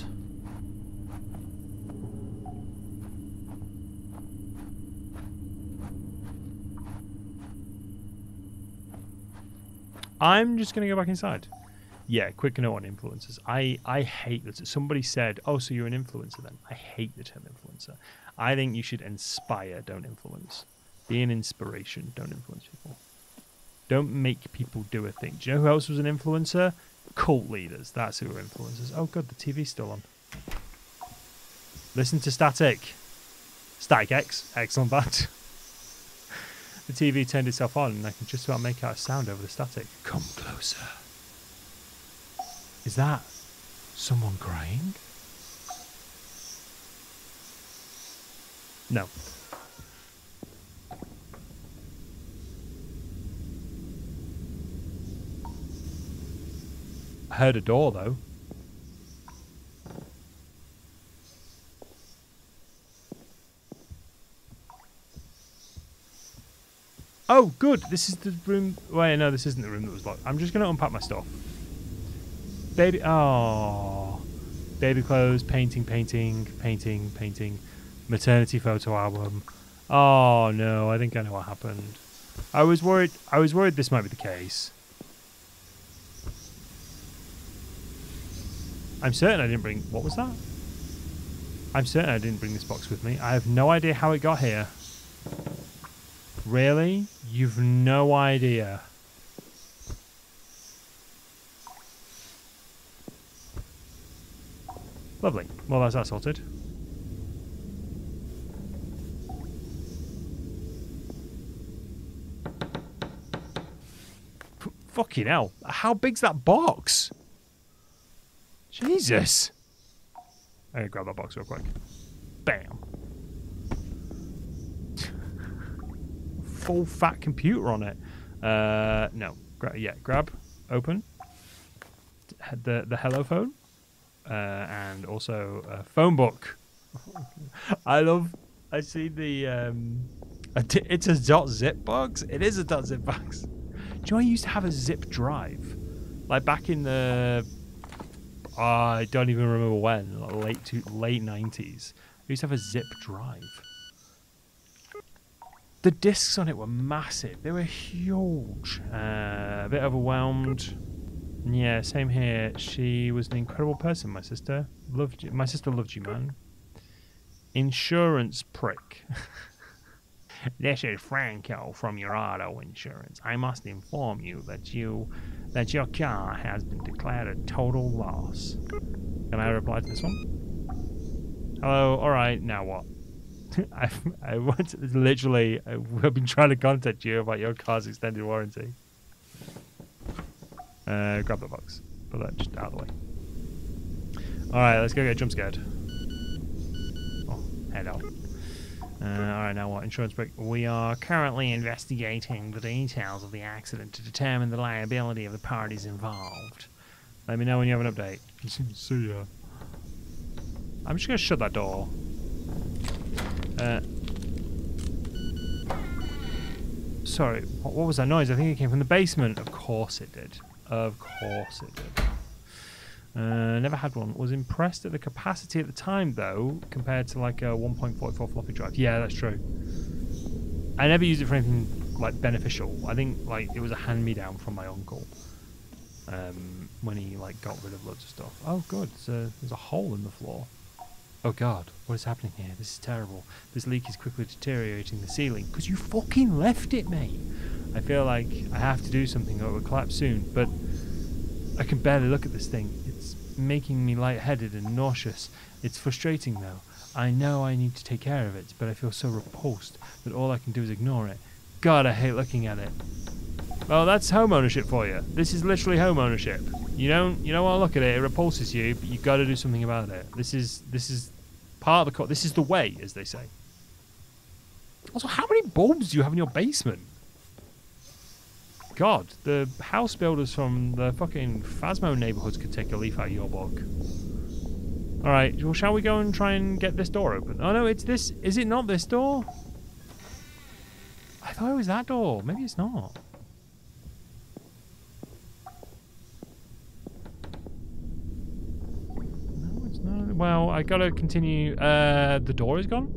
I'm just going to go back inside. Yeah, quick note on influencers. I hate that. Somebody said, oh, so you're an influencer then. I hate the term influencer. I think you should inspire, don't influence. Be an inspiration, don't influence people. Don't make people do a thing. Do you know who else was an influencer? Cult leaders. That's who were influencers. Oh, God, the TV's still on. Listen to Static X. Excellent band. The TV turned itself on, and I can just about make out a sound over the static. Come closer. Is that someone crying? No. I heard a door, though. Oh, good. This is the room... Wait, no, this isn't the room that was locked. I'm just going to unpack my stuff. Baby... Oh. Baby clothes, painting. Maternity photo album. Oh, no. I think I know what happened. I was worried this might be the case. I'm certain I didn't bring... What was that? I'm certain I didn't bring this box with me. I have no idea how it got here. Really? You've no idea. Lovely. Well, that's that sorted. Fucking hell. How big's that box? Jesus. I'm gonna grab that box real quick. Bam. Full fat computer on it. No. Grab. Open. The hello phone. And also a phone book. I love... I see the... it's a .zip box. It is a .zip box. Do you know I used to have a zip drive? Like back in the... I don't even remember when. Like late 90s. I used to have a zip drive. The discs on it were massive. They were huge. A bit overwhelmed. Yeah, same here. She was an incredible person, my sister. Loved you. My sister loved you, man. Insurance prick. This is Franco from your auto insurance. I must inform you that your car has been declared a total loss. Can I reply to this one? Hello, alright, now what? I want to, literally, I've been trying to contact you about your car's extended warranty. Grab the box. Put that just out of the way. Alright, let's go get jump scared. Oh, hello. Alright, now what? Insurance break. We are currently investigating the details of the accident to determine the liability of the parties involved. Let me know when you have an update. See ya. I'm just gonna shut that door. Sorry, what was that noise? I think it came from the basement. Of course it did. Of course it did. Never had one. Was impressed at the capacity at the time, though, compared to like a 1.44 floppy drive. Yeah, that's true. I never used it for anything like beneficial. I think like it was a hand-me-down from my uncle when he like got rid of loads of stuff. Oh, good. So there's a hole in the floor. Oh God, what is happening here? This is terrible. This leak is quickly deteriorating the ceiling. Because you fucking left it, mate. I feel like I have to do something or it will collapse soon, but I can barely look at this thing. It's making me lightheaded and nauseous. It's frustrating, though. I know I need to take care of it, but I feel so repulsed that all I can do is ignore it. God, I hate looking at it. Well, that's home ownership for you. This is literally home ownership. You don't want to look at it. It repulses you, but you've got to do something about it. This is part of the this is the way, as they say. Also, how many bulbs do you have in your basement? God, the house builders from the fucking Phasmo neighborhoods could take a leaf out of your book. All right, well, shall we go and try and get this door open? Oh no, it's this. Is it not this door? I thought it was that door. Maybe it's not. Well, I gotta continue. The door is gone.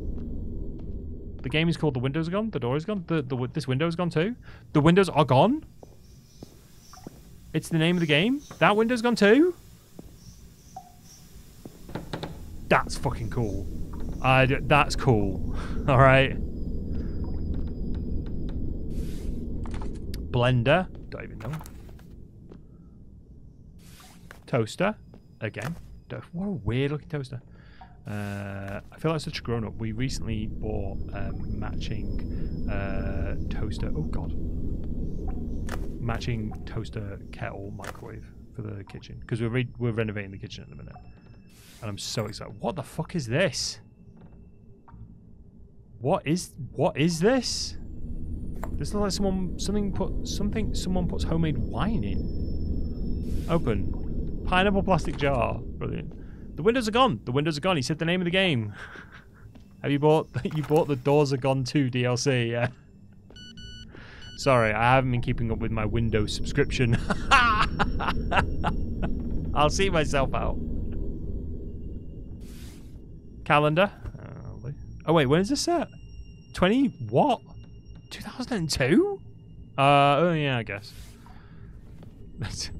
The game is called The Windows Are Gone. The door is gone. This window is gone too. The windows are gone. It's the name of the game. That window's gone too. That's fucking cool. That's cool. All right. Blender. Don't even know. Toaster. Again. What a weird looking toaster. I feel like such a grown up. We recently bought matching toaster. Oh God. Matching toaster, kettle, microwave for the kitchen. Because we're renovating the kitchen at the minute. And I'm so excited. What the fuck is this? What is this? This looks like someone puts homemade wine in. Open. Pineapple plastic jar. Brilliant. The windows are gone. The windows are gone. He said the name of the game. Have you bought the Doors Are Gone 2 DLC? Yeah. Sorry, I haven't been keeping up with my Windows subscription. I'll see myself out. Calendar. Oh wait, when is this set? 20 what? 2002? Oh yeah, I guess. That's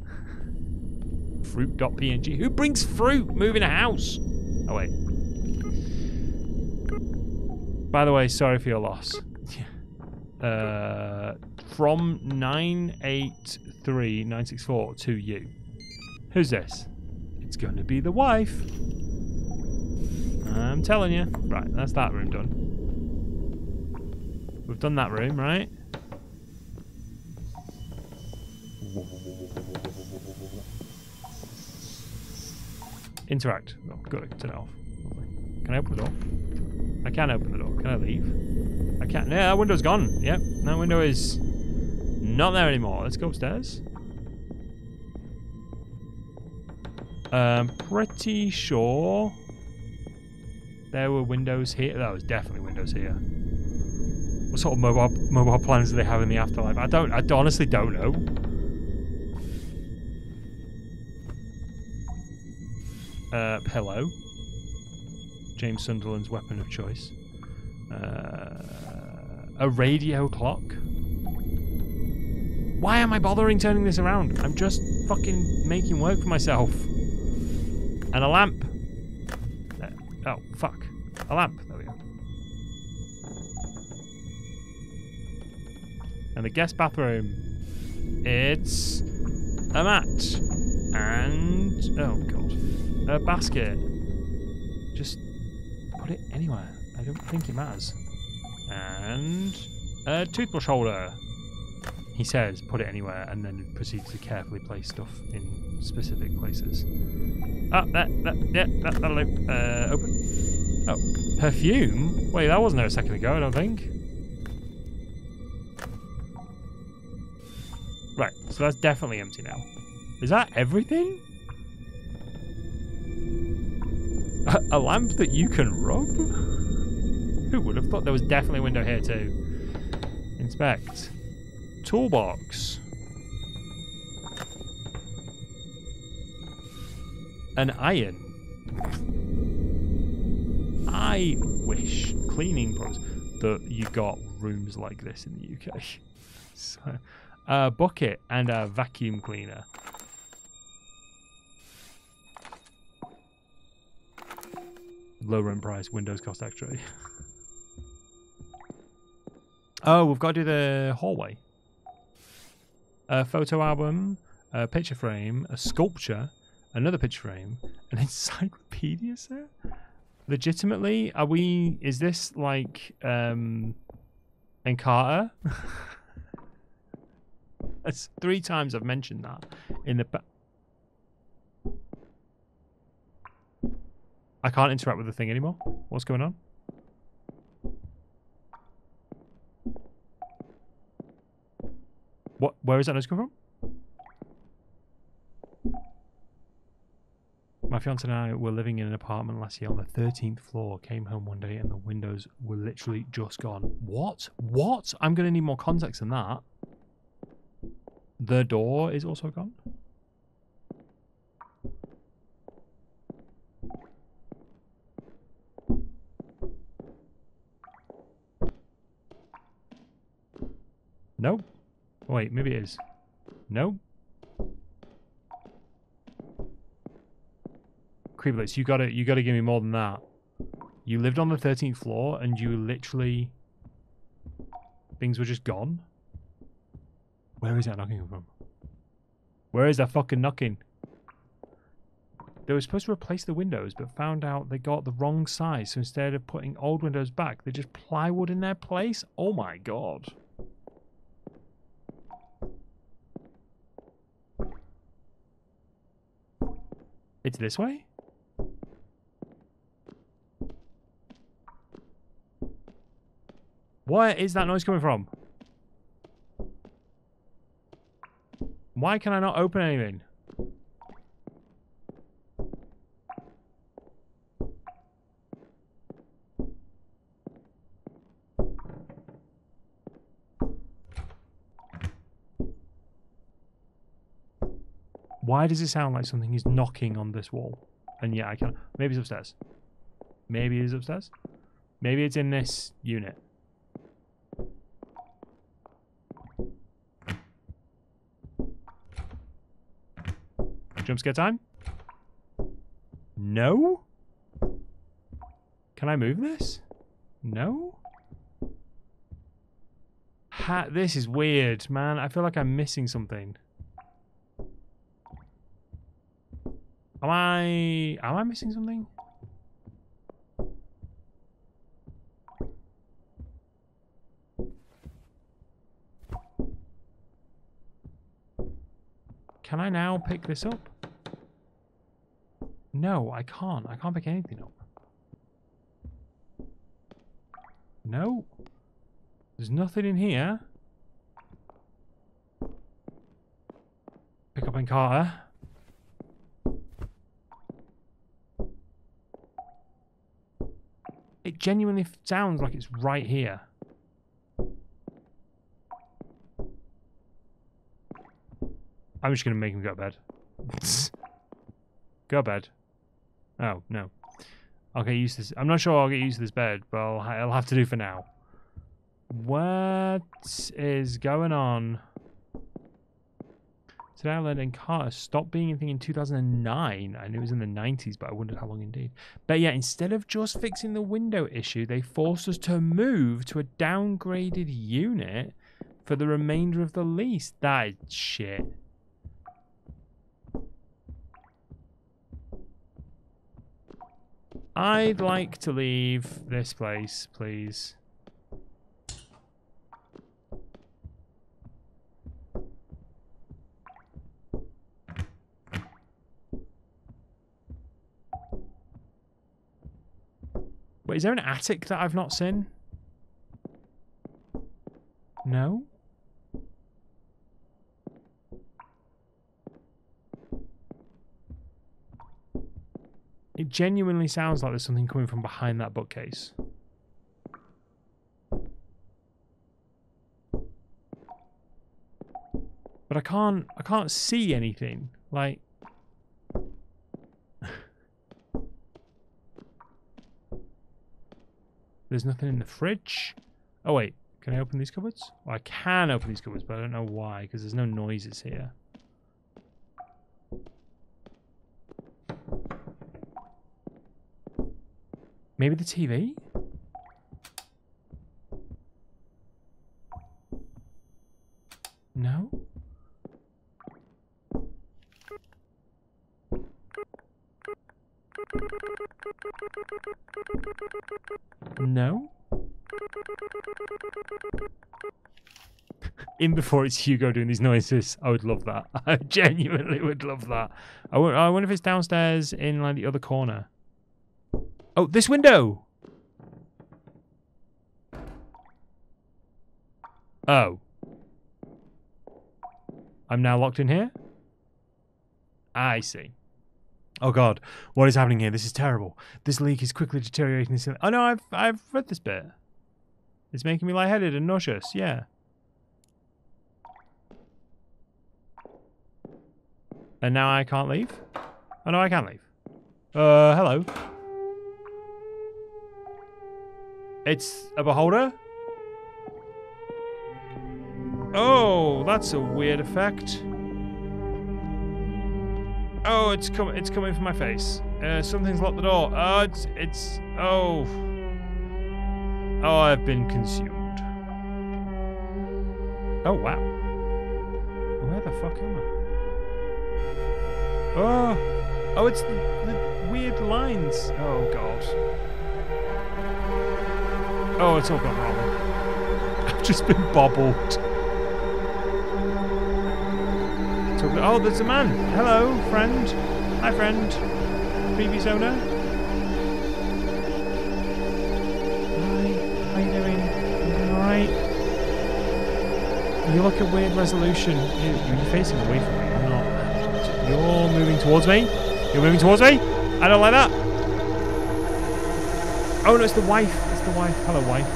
Fruit.png. Who brings fruit? Moving a house. Oh, wait. By the way, sorry for your loss. From 983964 to you. Who's this? It's going to be the wife. I'm telling you. Right, that's that room done. We've done that room, right? Interact. Oh, got it. Turn it off. Can I open the door? I can open the door. Can I leave? I can't. No, that window's gone. Yep. That window is not there anymore. Let's go upstairs. I'm pretty sure there were windows here. That was definitely windows here. What sort of mobile plans do they have in the afterlife? I honestly don't know. Hello. James Sunderland's weapon of choice. A radio clock. Why am I bothering turning this around? I'm just fucking making work for myself. And a lamp. Oh, fuck. A lamp. There we go. And the guest bathroom. It's a mat. And... oh, God. A basket. Just put it anywhere. I don't think it matters. And... a toothbrush holder. He says, put it anywhere, and then proceeds to carefully place stuff in specific places. Ah, that'll open. Oh, perfume? Wait, that wasn't there a second ago, I don't think. Right, so that's definitely empty now. Is that everything? A lamp that you can rub? Who would have thought? There was definitely a window here too. Inspect. Toolbox. An iron. I wish cleaning products that you got rooms like this in the UK. So, a bucket and a vacuum cleaner. Lower in price, windows cost extra. Oh, we've got to do the hallway. A photo album, a picture frame, a sculpture, another picture frame, an encyclopedia, sir? Legitimately, are we... is this like Encarta? That's 3 times I've mentioned that in the... I can't interact with the thing anymore. What's going on? What? Where is that noise coming from? My fiance and I were living in an apartment last year on the 13th floor. Came home one day and the windows were literally just gone. What? What? I'm going to need more context than that. The door is also gone. Nope. Oh, wait, maybe it is. No? Creeplets, you gotta give me more than that. You lived on the 13th floor and you literally... things were just gone? Where is that knocking from? Where is that fucking knocking? They were supposed to replace the windows, but found out they got the wrong size, so instead of putting old windows back, they just plywood in their place? Oh my god. It's this way? Where is that noise coming from? Why can I not open anything? Why does it sound like something is knocking on this wall? And yeah, I can't. Maybe it's upstairs. Maybe it is upstairs. Maybe it's in this unit. Jump scare time? No? Can I move this? No? This is weird, man. I feel like I'm missing something. Am I missing something? now pick this up? No, I can't. I can't pick anything up. No. There's nothing in here. Pick up Encarta. It genuinely sounds like it's right here. I'm just going to make him go to bed. Go to bed. Oh, no. I'll get used to this. I'm not sure I'll get used to this bed, but I'll have to do for now. What is going on? Today I learned Encarta stopped being anything in 2009. I knew it was in the 90s, but I wondered how long indeed. But yeah, instead of just fixing the window issue, they forced us to move to a downgraded unit for the remainder of the lease. That is shit. I'd like to leave this place, please. Wait, is there an attic that I've not seen? No? It genuinely sounds like there's something coming from behind that bookcase. But I can't see anything. Like, there's nothing in the fridge. Oh wait, can I open these cupboards? Well, I can open these cupboards, but I don't know why, because there's no noises here. Maybe the TV? No? No? In before it's Hugo doing these noises. I would love that. I genuinely would love that. I wonder if it's downstairs in like the other corner. Oh, this window! Oh. I'm now locked in here? I see. Oh god, what is happening here? This is terrible. This leak is quickly deteriorating the ceiling. Oh no, I've read this bit. It's making me lightheaded and nauseous, yeah. And now I can't leave? Oh no, I can leave. Hello. It's a beholder? Oh, that's a weird effect. Oh, it's coming from my face. Something's locked the door. Oh, it's oh. Oh, I've been consumed. Oh, wow. Where the fuck am I? Oh. Oh, it's the weird lines. Oh, god. Oh, it's all gone wrong. I've just been bobbled. Oh, there's a man. Hello, friend. Hi, friend. Previous owner. Hi. How you doing? You doing all right? You look at weird resolution. You're facing away from me. I'm not. You're moving towards me. You're moving towards me. I don't like that. Oh no, it's the wife. Wife. Hello, wife.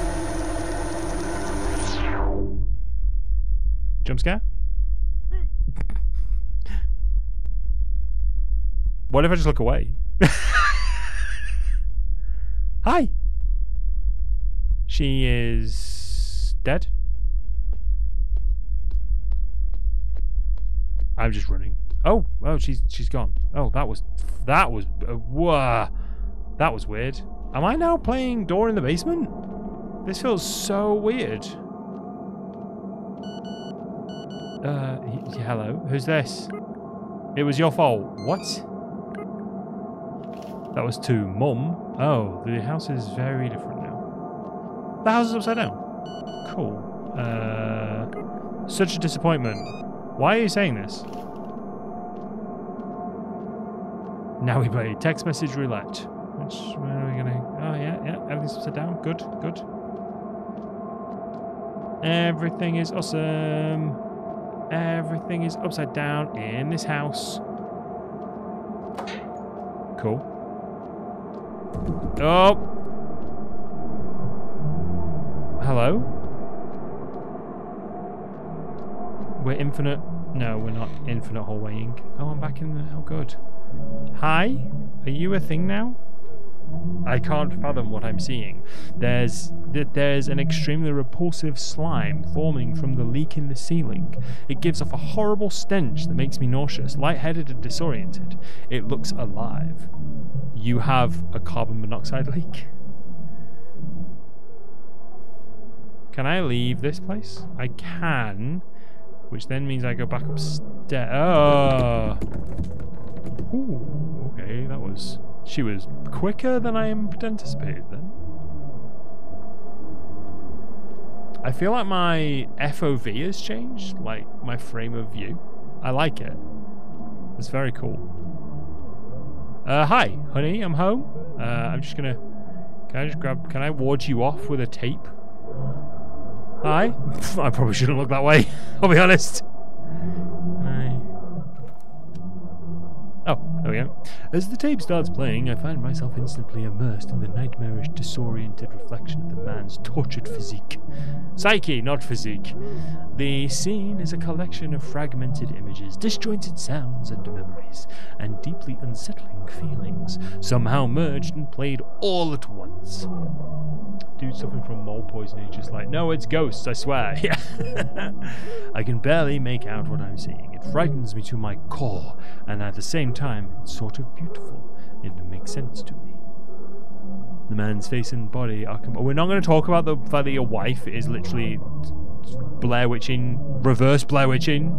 Jump scare? What if I just look away? Hi! She is dead? I'm just running. Oh, oh, she's gone. Oh, that was whoa. That was weird. Am I now playing Door in the Basement? This feels so weird. Hello? Who's this? It was your fault. What? That was to Mum. Oh, the house is very different now. The house is upside down. Cool. Such a disappointment. Why are you saying this? Now we play text message roulette. Which, where are we gonna? Oh yeah, yeah, everything's upside down. Good, good. Everything is awesome. Everything is upside down in this house. Cool. Oh. Hello? We're infinite. No, we're not infinite hallwaying. Oh, I'm back in the... Oh, good. Hi? Are you a thing now? I can't fathom what I'm seeing. There's an extremely repulsive slime forming from the leak in the ceiling. It gives off a horrible stench that makes me nauseous, lightheaded and disoriented. It looks alive. You have a carbon monoxide leak? Can I leave this place? I can, which then means I go back upstairs. Oh. Ooh, okay, that was... She was quicker than I anticipated then. I feel like my FOV has changed, like my frame of view. I like it. It's very cool. Hi, honey, I'm home. I'm just gonna... Can I just grab... Can I ward you off with a tape? Hi? I probably shouldn't look that way, I'll be honest. Oh, there we go. As the tape starts playing, I find myself instantly immersed in the nightmarish, disoriented reflection of the man's tortured physique. Psyche, not physique. The scene is a collection of fragmented images, disjointed sounds and memories, and deeply unsettling feelings, somehow merged and played all at once. Dude suffering from mold poisoning is just like, no, it's ghosts, I swear. Yeah. I can barely make out what I'm seeing. It frightens me to my core, and at the same time, it's sort of beautiful. It makes sense to me. The man's face and body are... We're not going to talk about the fact that your wife is literally Blair Witching, reverse Blair Witching,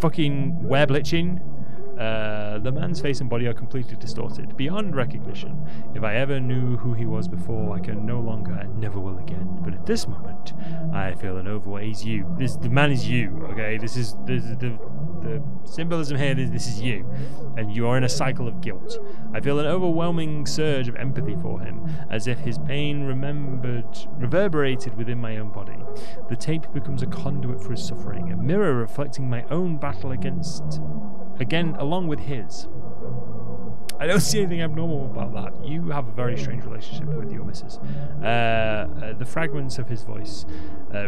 fucking were-blitching. The man's face and body are completely distorted, beyond recognition. If I ever knew who he was before, I can no longer and never will again. But at this moment, I feel an overwhelming... He's you. This, the man is you, okay? The symbolism here is this is you, and you are in a cycle of guilt. I feel an overwhelming surge of empathy for him, as if his pain reverberated within my own body. The tape becomes a conduit for his suffering, a mirror reflecting my own battle along with his. I don't see anything abnormal about that. You have a very strange relationship with your missus. The fragments of his voice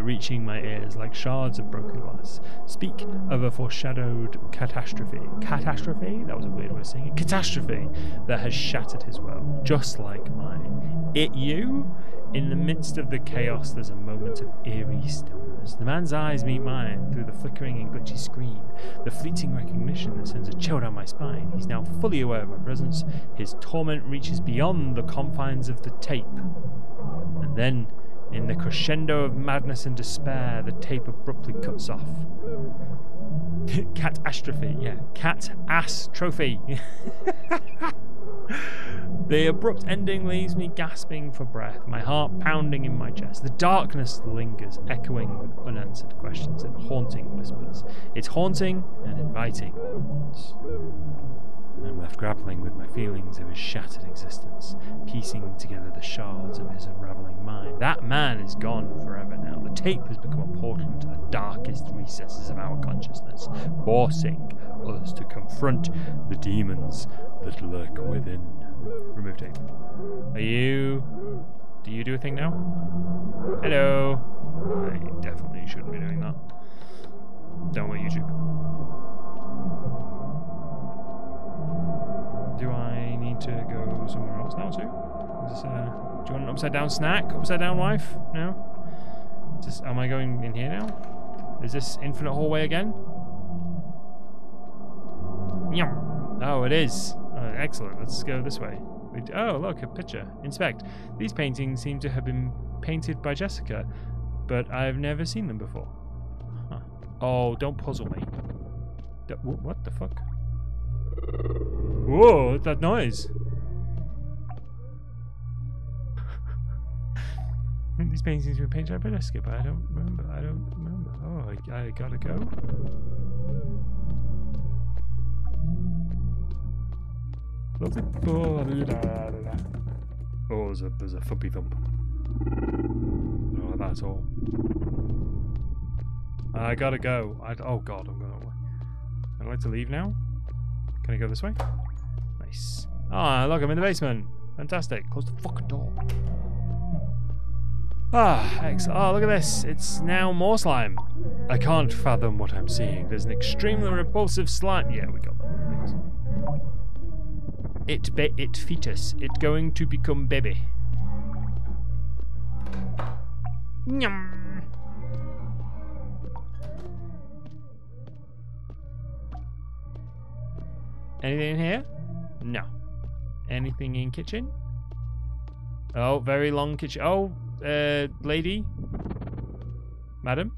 reaching my ears like shards of broken glass speak of a foreshadowed catastrophe. Catastrophe? That was a weird way of saying it. Catastrophe that has shattered his world, just like mine. It you? In the midst of the chaos, there's a moment of eerie stillness. The man's eyes meet mine through the flickering and glitchy screen, the fleeting recognition that sends a chill down my spine. He's now fully aware of my presence. His torment reaches beyond the confines of the tape. And then, in the crescendo of madness and despair, the tape abruptly cuts off. Catastrophe, yeah. Cat-ass-trophy. The abrupt ending leaves me gasping for breath, my heart pounding in my chest. The darkness lingers, echoing with unanswered questions and haunting whispers. It's haunting and inviting. I'm left grappling with my feelings of his shattered existence, piecing together the shards of his unravelling mind. That man is gone forever now. The tape has become a portal into the darkest recesses of our consciousness, forcing us to confront the demons that lurk within. Remove tape. Are you... Do you do a thing now? Hello. I definitely shouldn't be doing that. Don't want YouTube. Do I need to go somewhere else now too? Is this, do you want an upside down snack? Upside down wife? No? Just, am I going in here now? Is this infinite hallway again? Yum. Oh, it is. Oh, excellent. Let's go this way. Oh, look, a picture. Inspect. These paintings seem to have been painted by Jessica, but I've never seen them before. Huh. Oh, don't puzzle me. What the fuck? Whoa, what's that noise? These paintings were painted by Jessica, but I don't remember. Oh, I gotta go. Oh, there's a thumpy thump. Oh, that's all. I gotta go. Oh god, I'm going that way. I'd like to leave now. Can I go this way? Nice. Ah, look, I'm in the basement. Fantastic. Close the fucking door. Ah, excellent. Oh, look at this. It's now more slime. I can't fathom what I'm seeing. There's an extremely repulsive slime. Yeah, we got that. Thanks. It be it fetus. It going to become baby. Nyam. Anything in here? No. Anything in kitchen? Oh, very long kitchen. Oh, lady? Madam?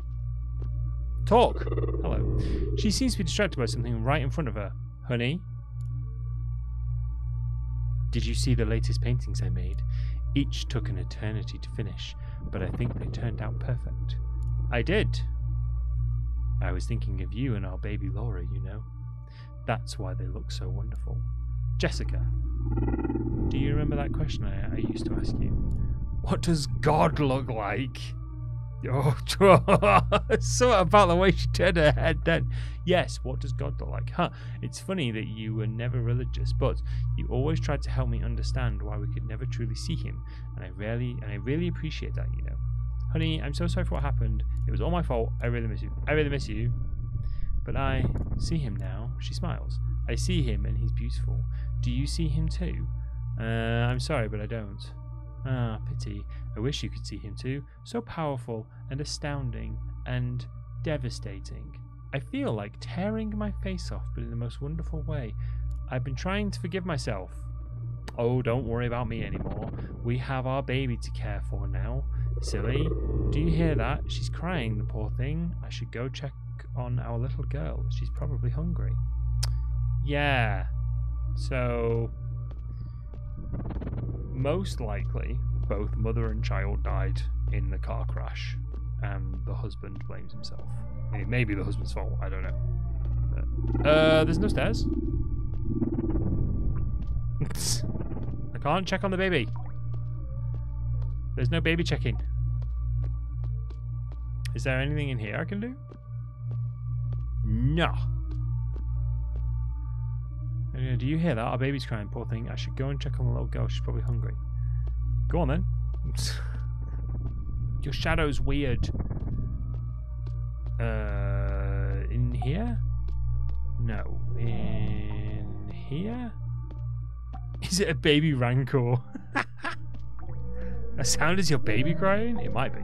Talk! Hello. She seems to be distracted by something right in front of her. Honey? Did you see the latest paintings I made? Each took an eternity to finish, but I think they turned out perfect. I did. I was thinking of you and our baby Laura, you know. That's why they look so wonderful. Jessica, do you remember that question I used to ask you? What does God look like? Oh, something about the way she turned her head then. Yes, what does God look like? Huh, it's funny that you were never religious, but you always tried to help me understand why we could never truly see him, and I really appreciate that, you know. Honey, I'm so sorry for what happened. It was all my fault. I really miss you. I really miss you. But I see him now. She smiles. I see him and he's beautiful. Do you see him too? I'm sorry, but I don't. Ah, pity. I wish you could see him too. So powerful and astounding and devastating. I feel like tearing my face off, but in the most wonderful way. I've been trying to forgive myself. Oh, don't worry about me anymore. We have our baby to care for now. Silly. Do you hear that? She's crying, the poor thing. I should go check on our little girl. She's probably hungry. Yeah. So most likely both mother and child died in the car crash and the husband blames himself. It may be the husband's fault, I don't know. But, there's no stairs. I can't check on the baby. There's no baby checking. Is there anything in here I can do? No. Do you hear that? Our baby's crying, poor thing. I should go and check on the little girl. She's probably hungry. Go on then. Your shadow's weird. In here? No. In here? Is it a baby rancor? That sound is your baby crying? It might be.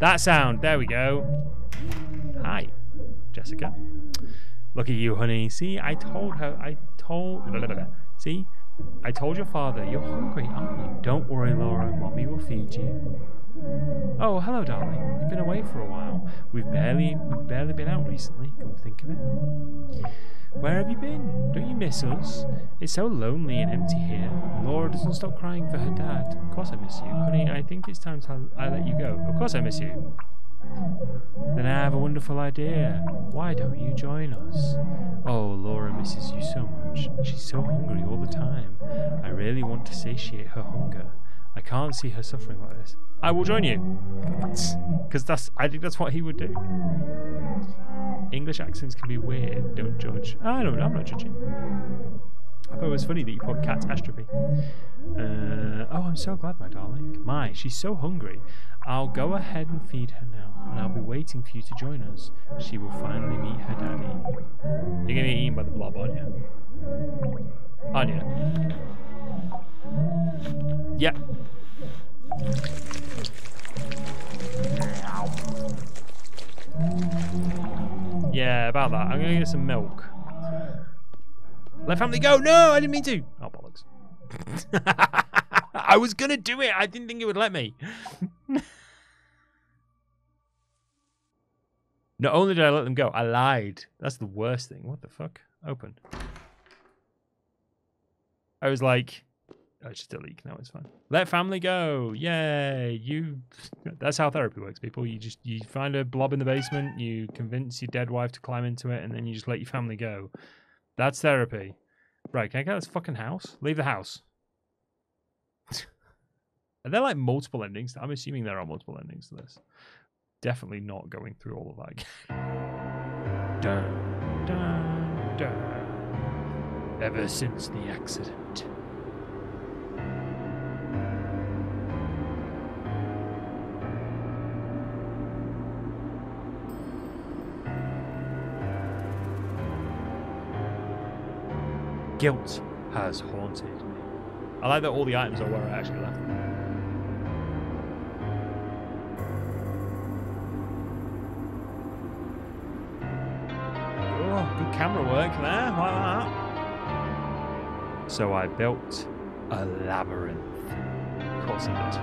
That sound. There we go. Hi. Jessica, look at you, honey. See, I told your father. You're hungry, aren't you? Don't worry, Laura. Mommy will feed you. Oh, hello, darling. You've been away for a while. We've barely been out recently. Come to think of it. Where have you been? Don't you miss us? It's so lonely and empty here. Laura doesn't stop crying for her dad. Of course I miss you, honey. I think it's time I let you go. Of course I miss you. Then I have a wonderful idea. Why don't you join us? Oh, Laura misses you so much. She's so hungry all the time. I really want to satiate her hunger. I can't see her suffering like this. I will join you. Because I think that's what he would do. English accents can be weird. Don't judge. I don't know. I'm not judging. I thought it was funny that you put catastrophe. Oh, I'm so glad, my darling. My, she's so hungry. I'll go ahead and feed her now, and I'll be waiting for you to join us. She will finally meet her daddy. You're gonna get eaten by the blob, aren't you? Aren't you? Yep. Yeah, about that. I'm gonna get some milk. Let family go! No, I didn't mean to! Oh, bollocks. I was gonna do it! I didn't think it would let me. Not only did I let them go, I lied. That's the worst thing. What the fuck? Open. I was like, oh, it's just a leak. No, it's fine. Let family go! Yay! You. That's how therapy works, people. You find a blob in the basement, you convince your dead wife to climb into it, and then you just let your family go. That's therapy. Right, can I get this fucking house? Leave the house. Are there like multiple endings? I'm assuming there are multiple endings to this. Definitely not going through all of that again. Dun, dun, dun. Ever since the accident. Guilt has haunted me. I like that all the items are where I actually left them. Oh, good camera work there, like that. So I built a labyrinth. Of course I did.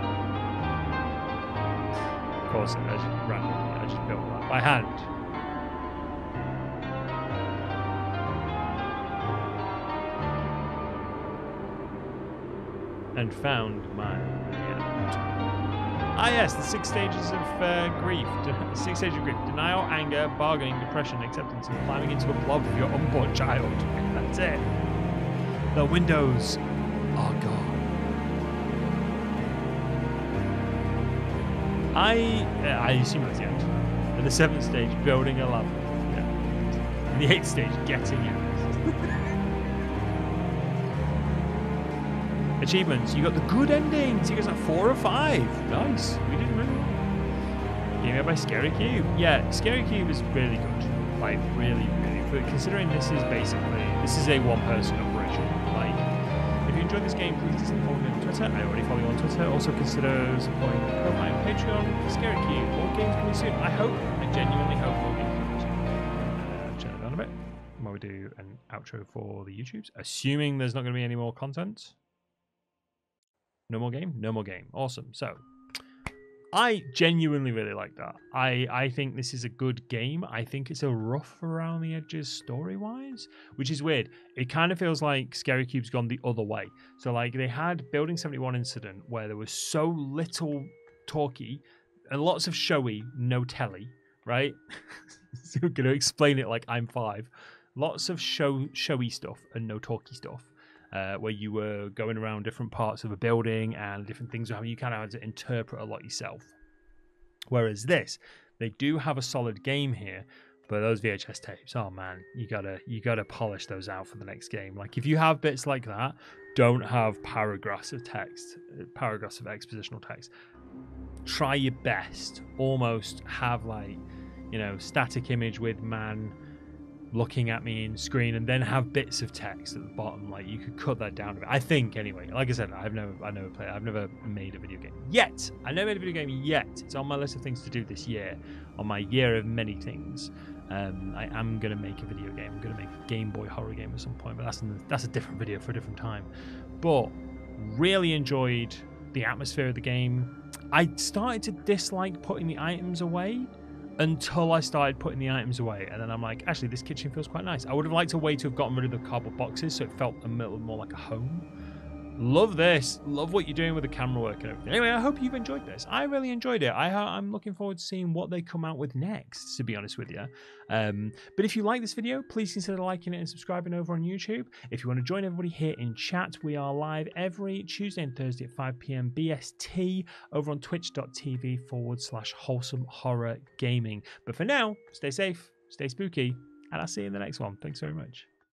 Of course I did. Randomly, I just built that by hand. And found my ah yes, the 6 stages of grief. The 6 stages of grief: denial, anger, bargaining, depression, acceptance, and climbing into a blob of your unborn child. That's it. The windows are gone. I assume that's the end. And the 7th stage, building a labyrinth. Yeah. And the 8th stage, getting out. Achievements, you got the good endings. You guys got 4 or 5. Nice. We did really well. Game out by Scary Cube. Yeah, Scary Cube is really good. Like, really, really good. Considering this is basically, this is a one-person operation. Like, if you enjoyed this game, please consider following me on Twitter. I already follow you on Twitter. Also consider supporting the profile on Patreon for Scary Cube. More games coming soon. I hope, I genuinely hope more games coming soon. Turn it down a bit while we do an outro for the YouTubes. Assuming there's not going to be any more content. No more game? No more game. Awesome. So, I genuinely really like that. I think this is a good game. I think it's a rough around the edges story-wise, which is weird. It kind of feels like Scary Cube's gone the other way. So, like, they had Building 71 incident where there was so little talky and lots of showy, no telly, right? So I'm going to explain it like I'm 5. Lots of showy stuff and no talky stuff. Where you were going around different parts of a building and different things, you kind of had to interpret a lot yourself. Whereas this, they do have a solid game here, but those VHS tapes, oh man, you gotta polish those out for the next game. Like if you have bits like that, don't have paragraphs of text, paragraphs of expositional text. Try your best. Almost have like, you know, static image with man looking at me in screen, and then have bits of text at the bottom. Like you could cut that down a bit, I think. Anyway, like I said, I never played. I've never made a video game yet. I never made a video game yet. It's on my list of things to do this year, on my year of many things. I am gonna make a video game. I'm gonna make a Game Boy horror game at some point, but that's a different video for a different time. But really enjoyed the atmosphere of the game. I started to dislike putting the items away. Until I started putting the items away, and then I'm like, actually, this kitchen feels quite nice. I would have liked a way to have gotten rid of the cardboard boxes so it felt a little more like a home. Love this. Love what you're doing with the camera work and everything. Anyway, I hope you've enjoyed this. I really enjoyed it. I'm looking forward to seeing what they come out with next, to be honest with you. But if you like this video, please consider liking it and subscribing over on YouTube. If you want to join everybody here in chat, we are live every Tuesday and Thursday at 5 PM BST over on twitch.tv/wholesomehorrorgaming. But for now, stay safe, stay spooky, and I'll see you in the next one. Thanks very much.